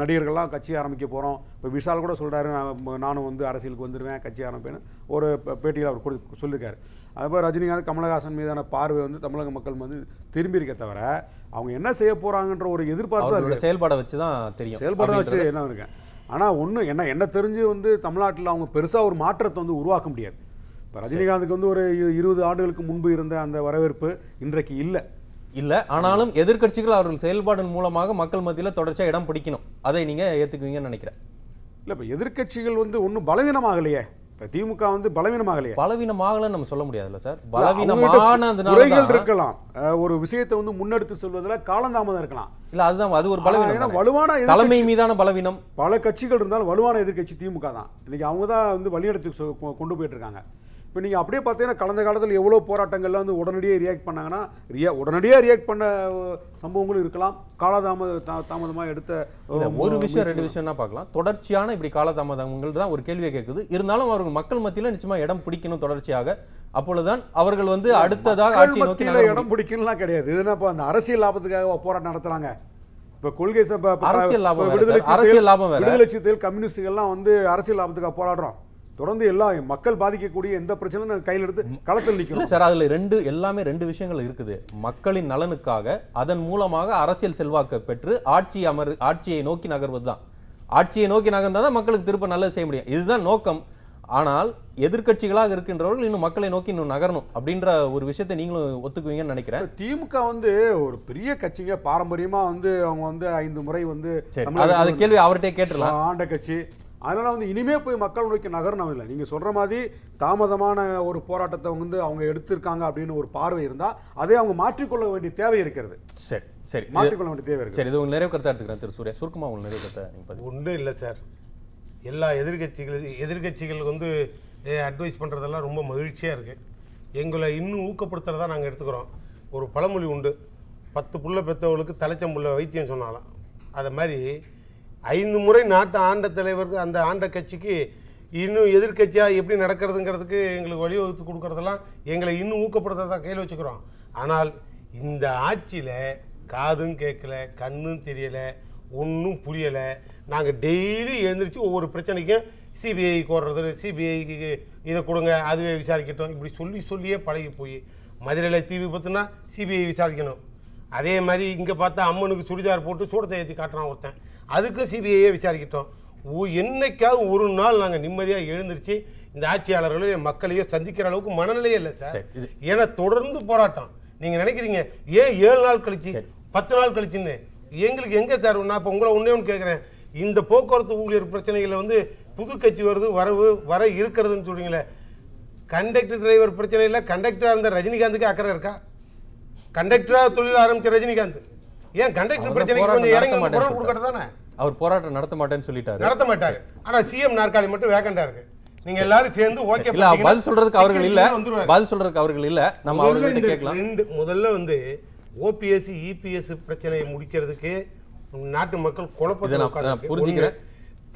நடிகர்கள்லாம் கட்சி ஆரம்பிக்க போகிறோம். இப்போ விஷால் கூட சொல்கிறாரு, நான் நானும் வந்து அரசியலுக்கு வந்துடுவேன், கட்சி ஆரம்பிப்பேன்னு ஒரு பேட்டியில் அவர் கொடு சொல்லியிருக்காரு. அதுபோல் ரஜினிகாந்த் கமலஹாசன் மீதான பார்வை வந்து தமிழக மக்கள் வந்து திரும்பி இருக்க தவிர அவங்க என்ன செய்ய போகிறாங்கன்ற ஒரு எதிர்பார்ப்பு செயல்பாட வச்சு தான் தெரியும். செயல்பாட வச்சு என்ன இருக்கேன். ஆனால் ஒன்று என்ன என்ன தெரிஞ்சு வந்து தமிழ்நாட்டில் அவங்க பெருசாக ஒரு மாற்றத்தை வந்து உருவாக்க முடியாது. இப்போ ரஜினிகாந்துக்கு வந்து ஒரு இருபது ஆண்டுகளுக்கு முன்பு இருந்த அந்த வரவேற்பு இன்றைக்கு இல்லை இல்லை. ஆனாலும் எதிர்கட்சிகள் அவர்கள் செயல்பாடு மூலமாக மக்கள் மத்தியில் தொடர்ச்சியாக இடம் பிடிக்கணும். அதை நீங்கள் ஏற்றுக்குவீங்கன்னு நினைக்கிறேன். இல்லை, இப்போ எதிர்கட்சிகள் வந்து ஒன்றும் பலவீனமாகலையே. திமுக வந்து பலவீனமாகலையே, பலவீனமாகலன்னு நம்ம சொல்ல முடியாதுல்ல சார். பலவீனமானதுனால இருக்கலாம், ஒரு விஷயத்தை வந்து முன்னெடுத்து செல்வதில் காலந்தாமதம் இருக்கலாம். இல்ல அதுதான் அது ஒரு பலவீனம். வலுவான தலைமை மீதான பலவீனம். பல கட்சிகள் இருந்தாலும் வலுவான எதிர்கட்சி திமுக தான். இன்னைக்கு அவங்க தான் வந்து வழிநடத்தி கொண்டு போயிட்டு இருக்காங்க. இப்போ நீங்கள் அப்படியே பார்த்தீங்கன்னா கடந்த காலத்தில் எவ்வளோ போராட்டங்கள்லாம் வந்து உடனடியாக ரியாக்ட் பண்ணாங்கன்னா, ரியா உடனடியாக ரியாக்ட் பண்ண சம்பவங்களும் இருக்கலாம். காலதாமத தாமதமாக எடுத்த ஒரு விஷயம் ரெண்டு விஷயம்னா பார்க்கலாம். தொடர்ச்சியான இப்படி காலதாமதங்கள் தான் ஒரு கேள்வியை கேட்குது. இருந்தாலும் அவர்கள் மக்கள் மத்தியில் நிச்சயமாக இடம் பிடிக்கணும் தொடர்ச்சியாக. அப்பொழுதுதான் அவர்கள் வந்து அடுத்ததாக ஆட்சியை நோக்கி இடம் பிடிக்கணும்லாம் கிடையாது. இதுனா இப்போ அந்த அரசியல் லாபத்துக்காக போராட்டம் நடத்துகிறாங்க. இப்போ கொள்கை அரசியல் லாபம், அரசியல் லாபம், விடுதலை சிறுத்தைகள், கம்யூனிஸ்டுகள்லாம் வந்து அரசியல் லாபத்துக்காக போராடுறோம். தொடர்ந்து எல்லா மக்கள் பாதிக்கக்கூடிய எந்த பிரச்சனையும் கையில் எடுத்து களத்தில் நிற்கணும் சார். அதில் ரெண்டு எல்லாமே ரெண்டு விஷயங்கள் இருக்குது. மக்களின் நலனுக்காக அதன் மூலமாக அரசியல் செல்வாக்கை பெற்று ஆட்சி அமர் ஆட்சியை நோக்கி நகர்வது தான். ஆட்சியை நோக்கி நகர்ந்தால் தான் மக்களுக்கு திருப்ப நல்லது செய்ய முடியும், இதுதான் நோக்கம். ஆனால் எதிர்கட்சிகளாக இருக்கின்றவர்கள் இன்னும் மக்களை நோக்கி இன்னும் நகரணும் அப்படின்ற ஒரு விஷயத்தை நீங்களும் ஒத்துக்குவீங்கன்னு நினைக்கிறேன். திமுக வந்து ஒரு பெரிய கட்சிங்க, பாரம்பரியமா வந்து அவங்க வந்து ஐந்து முறை வந்து அது கேள்வி அவர்கிட்டே கேட்டுடலாம், ஆண்ட கட்சி. அதனால் வந்து இனிமேல் போய் மக்கள் நோக்கி நகரணும் இல்லை. நீங்கள் சொல்கிற மாதிரி தாமதமான ஒரு போராட்டத்தை வந்து அவங்க எடுத்திருக்காங்க அப்படின்னு ஒரு பார்வை இருந்தால் அதை அவங்க மாற்றிக்கொள்ள வேண்டிய தேவை இருக்கிறது. சரி சரி மாற்றிக்கொள்ள வேண்டிய தேவை இருக்குது. சரி, இது உங்களுக்கு நிறைய கருத்தாக எடுத்துக்கிறேன் திரு சூர்யா. சுருக்கமாக உங்களுக்கு நிறைய கருத்தை. ஒன்றும் இல்லை சார், எல்லா எதிர்கட்சிகள் எதிர்கட்சிகளுக்கு வந்து அட்வைஸ் பண்ணுறதெல்லாம் ரொம்ப மகிழ்ச்சியாக இருக்குது. எங்களை இன்னும் ஊக்கப்படுத்துகிறதா நாங்கள் எடுத்துக்கிறோம். ஒரு பழமொழி உண்டு, பத்து புள்ள பெற்றவர்களுக்கு தலைச்சம்புள்ள வைத்தியம் சொன்னாலாம். அதை மாதிரி ஐந்து முறை நாட்டு ஆண்ட தலைவருக்கு அந்த ஆண்ட கட்சிக்கு இன்னும் எதிர்கட்சியாக எப்படி நடக்கிறதுங்கிறதுக்கு எங்களுக்கு வழிவகுத்து கொடுக்குறதெல்லாம் எங்களை இன்னும் ஊக்கப்படுத்துறதா கையில் வச்சுக்கிறோம். ஆனால் இந்த ஆட்சியில் காதும் கேட்கல, கண்ணும் தெரியலை, ஒன்றும் புரியலை. நாங்கள் டெய்லி எழுந்திரிச்சு ஒவ்வொரு பிரச்சனைக்கும் சிபிஐ கோர்றது, சிபிஐக்கு இதை கொடுங்க, அதுவே விசாரிக்கட்டும், இப்படி சொல்லி சொல்லியே பழகி போய் மதுரையில் தீ விபத்துனா சிபிஐ விசாரிக்கணும். அதே மாதிரி இங்கே பார்த்தா அம்மனுக்கு சுடிதார் போட்டு சூடத்தை ஏற்றி காட்டுறான் ஒருத்தன், அதுக்கு சிபிஐயே விசாரிக்கிட்டோம். என்னைக்காவது ஒரு நாள் நாங்கள் நிம்மதியாக எழுந்திருச்சு இந்த ஆட்சியாளர்களையும் மக்களையோ சந்திக்கிற அளவுக்கு மனநிலையே இல்லை சார். ஏன்னா தொடர்ந்து போராட்டம். நீங்கள் நினைக்கிறீங்க ஏன் ஏழு நாள் கழிச்சு, பத்து நாள் கழிச்சுன்னு. எங்களுக்கு எங்கே சார்? நான் இப்போ உங்களை ஒன்றே ஒன்று கேட்குறேன், இந்த போக்குவரத்து ஊழியர் பிரச்சனைகளில் வந்து புது கட்சி வருது, வரவு வர இருக்கிறதுன்னு சொல்கிறீங்களே. கண்டக்டர் டிரைவர் பிரச்சனையில் கண்டக்டராக இருந்த ரஜினிகாந்துக்கு அக்கறை இருக்கா? கண்டக்டராக தொழில் ஆரம்பித்த ரஜினிகாந்த் ஏன் கண்டக்டர் பிரச்சனைக்கு கொஞ்சம் இறங்கி குரல் கொடுக்கறது தானே? அவர் போராட்டம் நடத்த மாட்டேன்னு சொல்லிட்டாரு, நடத்த மாட்டாரு. ஆனா சிஎம் நாற்காலி மட்டும் வேகண்டா இருக்கு. நீங்க எல்லாரும் சேர்ந்து ஓகே இல்ல பதில் சொல்றதுக்கு அவர்கள் இல்ல, பதில் சொல்றதுக்கு அவர்கள் இல்ல. நம்ம அவர்கிட்ட கேட்கலாம். ரெண்டு முதல்ல வந்து ஓபிஎஸ் இபிஎஸ் பிரச்சனையை முடிக்கிறதுக்கு நாட்டு மக்கள் குழப்பத்தை புரிஞ்சுக்கிறேன்.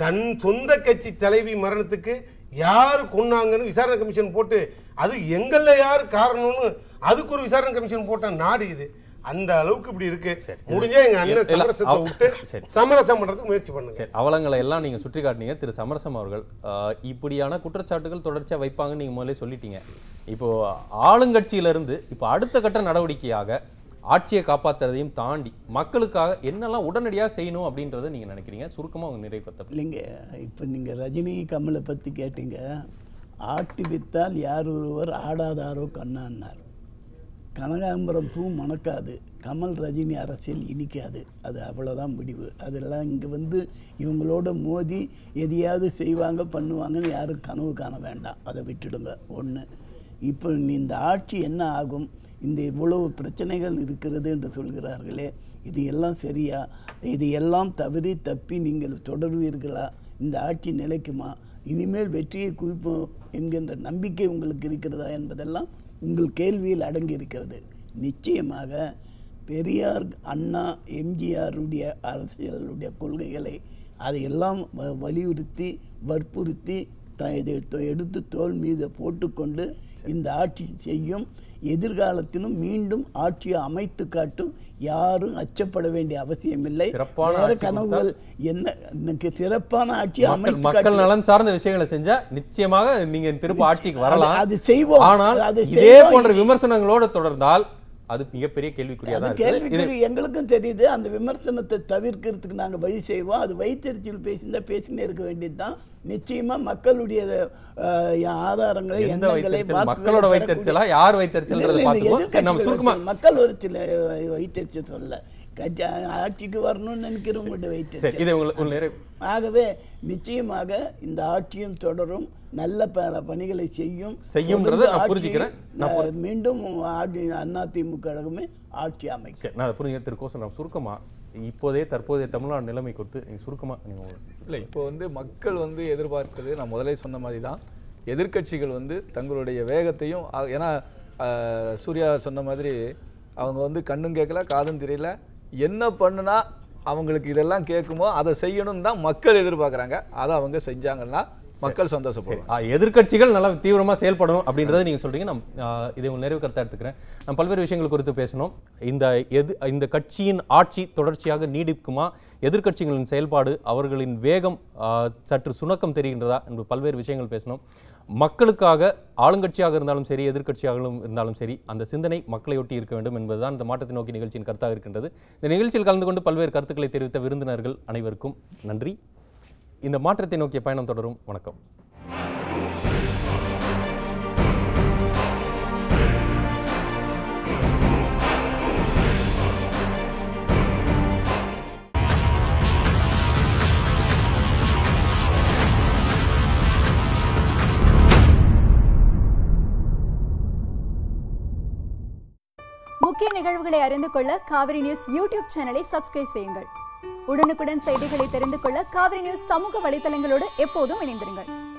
தன் சொந்த கட்சி தலைவி மரணத்துக்கு யாரு கொன்னாங்கன்னு விசாரணை கமிஷன் போட்டு, அது எங்கள்ல யாரு காரணம்னு அதுக்கு ஒரு விசாரணை கமிஷன் போட்ட நாடு இது. அந்த அளவுக்கு இப்படி இருக்கு. முடிஞ்சா எங்க அண்ணன் சமரசத்தை விட்டு சமரசம் பண்றதுக்கு முயற்சி பண்ணுங்க. அவலங்களை எல்லாம் நீங்க சுற்றி காட்டினீங்க திரு சமரசம் அவர்கள். இப்படியான குற்றச்சாட்டுகள் தொடர்ச்சியா வைப்பாங்கன்னு நீங்க முதலே சொல்லிட்டீங்க. இப்போ ஆளுங்கட்சியிலிருந்து இப்போ அடுத்த கட்ட நடவடிக்கையாக ஆட்சியை காப்பாற்றுறதையும் தாண்டி மக்களுக்காக என்னெல்லாம் உடனடியாக செய்யணும் அப்படின்றத நீங்க நினைக்கிறீங்க? சுருக்கமா உங்க நிறைவு பத்தி. இல்லைங்க, இப்போ நீங்க ரஜினி கமலை பத்தி கேட்டீங்க. ஆட்டி வித்தால் யார் ஒருவர் ஆடாதாரோ கண்ணான்னார். கனகாம்பரம் பூ மணக்காது, கமல் ரஜினி அரசியல் இனிக்காது. அது அவ்வளோதான் முடிவு. அதெல்லாம் இங்கே வந்து இவங்களோட மோதி எதையாவது செய்வாங்க பண்ணுவாங்கன்னு யாரும் கனவு காண வேண்டாம். அதை விட்டுடுங்க. ஒன்று, இப்போ இந்த ஆட்சி என்ன ஆகும்? இந்த இவ்வளவு பிரச்சனைகள் இருக்கிறது என்று சொல்கிறார்களே, இது எல்லாம் சரியா? இது எல்லாம் தவறி தப்பி நீங்கள் தொடர்வீர்களா? இந்த ஆட்சி நிலைக்குமா? இனிமேல் வெற்றியை குவிப்போம் என்கின்ற நம்பிக்கை உங்களுக்கு இருக்கிறதா என்பதெல்லாம் உங்கள் கேள்வியில் அடங்கி இருக்கிறது. நிச்சயமாக பெரியார், அண்ணா, எம்ஜிஆருடைய அரசியலுடைய கொள்கைகளை அதையெல்லாம் வ வலியுறுத்தி வற்புறுத்தி த இதை எடுத்து தோல் மீது போட்டுக்கொண்டு இந்த ஆட்சி செய்யும். எதிர்காலத்திலும் மீண்டும் ஆட்சியை அமைத்து காட்டும். யாரும் அச்சப்பட வேண்டிய அவசியம் இல்லை. கனவுகள் என்ன சிறப்பான ஆட்சியை அமைத்து மக்கள் நலன் சார்ந்த விஷயங்களை செஞ்சா நிச்சயமாக நீங்க திரும்ப ஆட்சிக்கு வரலாம். அது செய்வோம். ஆனால் இதே போன்ற விமர்சனங்களோடு தொடர்ந்தால் அது மிகப்பெரிய கேள்விக்குறியாதான் கேள்விக்குறி எங்களுக்கும் தெரியுது. அந்த விமர்சனத்தை தவிர்க்கிறதுக்கு நாங்கள் வழி செய்வோம். அது வைத்தறிச்சல் பேசியிருந்தால் பேசினே இருக்க வேண்டியதுதான். நிச்சயமாக மக்களுடைய ஆதாரங்களை மக்களோட வைத்தறிச்சலா யார் வைத்தறிச்சல் மக்கள் ஒரு சில வைத்தறிச்சல் சொல்ல கட்சி ஆட்சிக்கு வரணும்னு நினைக்கிறவங்கள்ட்ட வைத்தறிச்சல். ஆகவே நிச்சயமாக இந்த ஆட்சியும் தொடரும், நல்ல பல பணிகளை செய்யும் செய்யும் மீண்டும் அதிமுக கழகமே ஆட்சி அமைச்சு நான் புரிஞ்சு திருக்கோசம் நான் சுருக்கமாக இப்போதே தற்போதைய தமிழ்நாடு நிலைமை கொடுத்து நீங்கள் சுருக்கமாக நீங்கள் இல்லை இப்போ வந்து மக்கள் வந்து எதிர்பார்க்கிறது நான் முதலே சொன்ன மாதிரி தான். எதிர்கட்சிகள் வந்து தங்களுடைய வேகத்தையும் ஏன்னா சூர்யா சொன்ன மாதிரி அவங்க வந்து கண்ணும் கேட்கல காதும் தெரியல, என்ன பண்ணுனா அவங்களுக்கு இதெல்லாம் கேட்குமோ அதை செய்யணும் தான் மக்கள் எதிர்பார்க்குறாங்க. அதை அவங்க செஞ்சாங்கன்னா மக்கள் சந்தோஷப்படுவாங்க. எதிர்கட்சிகள் நல்லா தீவிரமாக செயல்படணும் அப்படின்றத நீங்கள் சொல்கிறீங்க. நம் இதை உங்கள் நிறைவு கருத்தாக எடுத்துக்கிறேன். நான் பல்வேறு விஷயங்கள் குறித்து பேசணும். இந்த எது இந்த கட்சியின் ஆட்சி தொடர்ச்சியாக நீடிக்குமா, எதிர்கட்சிகளின் செயல்பாடு அவர்களின் வேகம் சற்று சுணக்கம் தெரிகின்றதா என்று பல்வேறு விஷயங்கள் பேசணும். மக்களுக்காக ஆளுங்கட்சியாக இருந்தாலும் சரி எதிர்கட்சியாகவும் இருந்தாலும் சரி அந்த சிந்தனை மக்களையொட்டி இருக்க வேண்டும் என்பதுதான் இந்த மாற்றத்தை நோக்கி நிகழ்ச்சியின் கருத்தாக இருக்கின்றது. இந்த நிகழ்ச்சியில் கலந்து கொண்டு பல்வேறு கருத்துக்களை தெரிவித்த விருந்தினர்கள் அனைவருக்கும் நன்றி. இந்த மாற்றத்தை நோக்கிய பயணம் தொடரும். வணக்கம். முக்கிய நிகழ்வுகளை அறிந்து கொள்ள காவிரி நியூஸ் யூடியூப் சேனலை சப்ஸ்கிரைப் செய்யுங்கள். உடனுக்குடன் செய்திகளை தெரிந்து கொள்ள காவிரி நியூஸ் சமூக வலைதளங்களோடு எப்போதும் இணைந்திருங்கள்.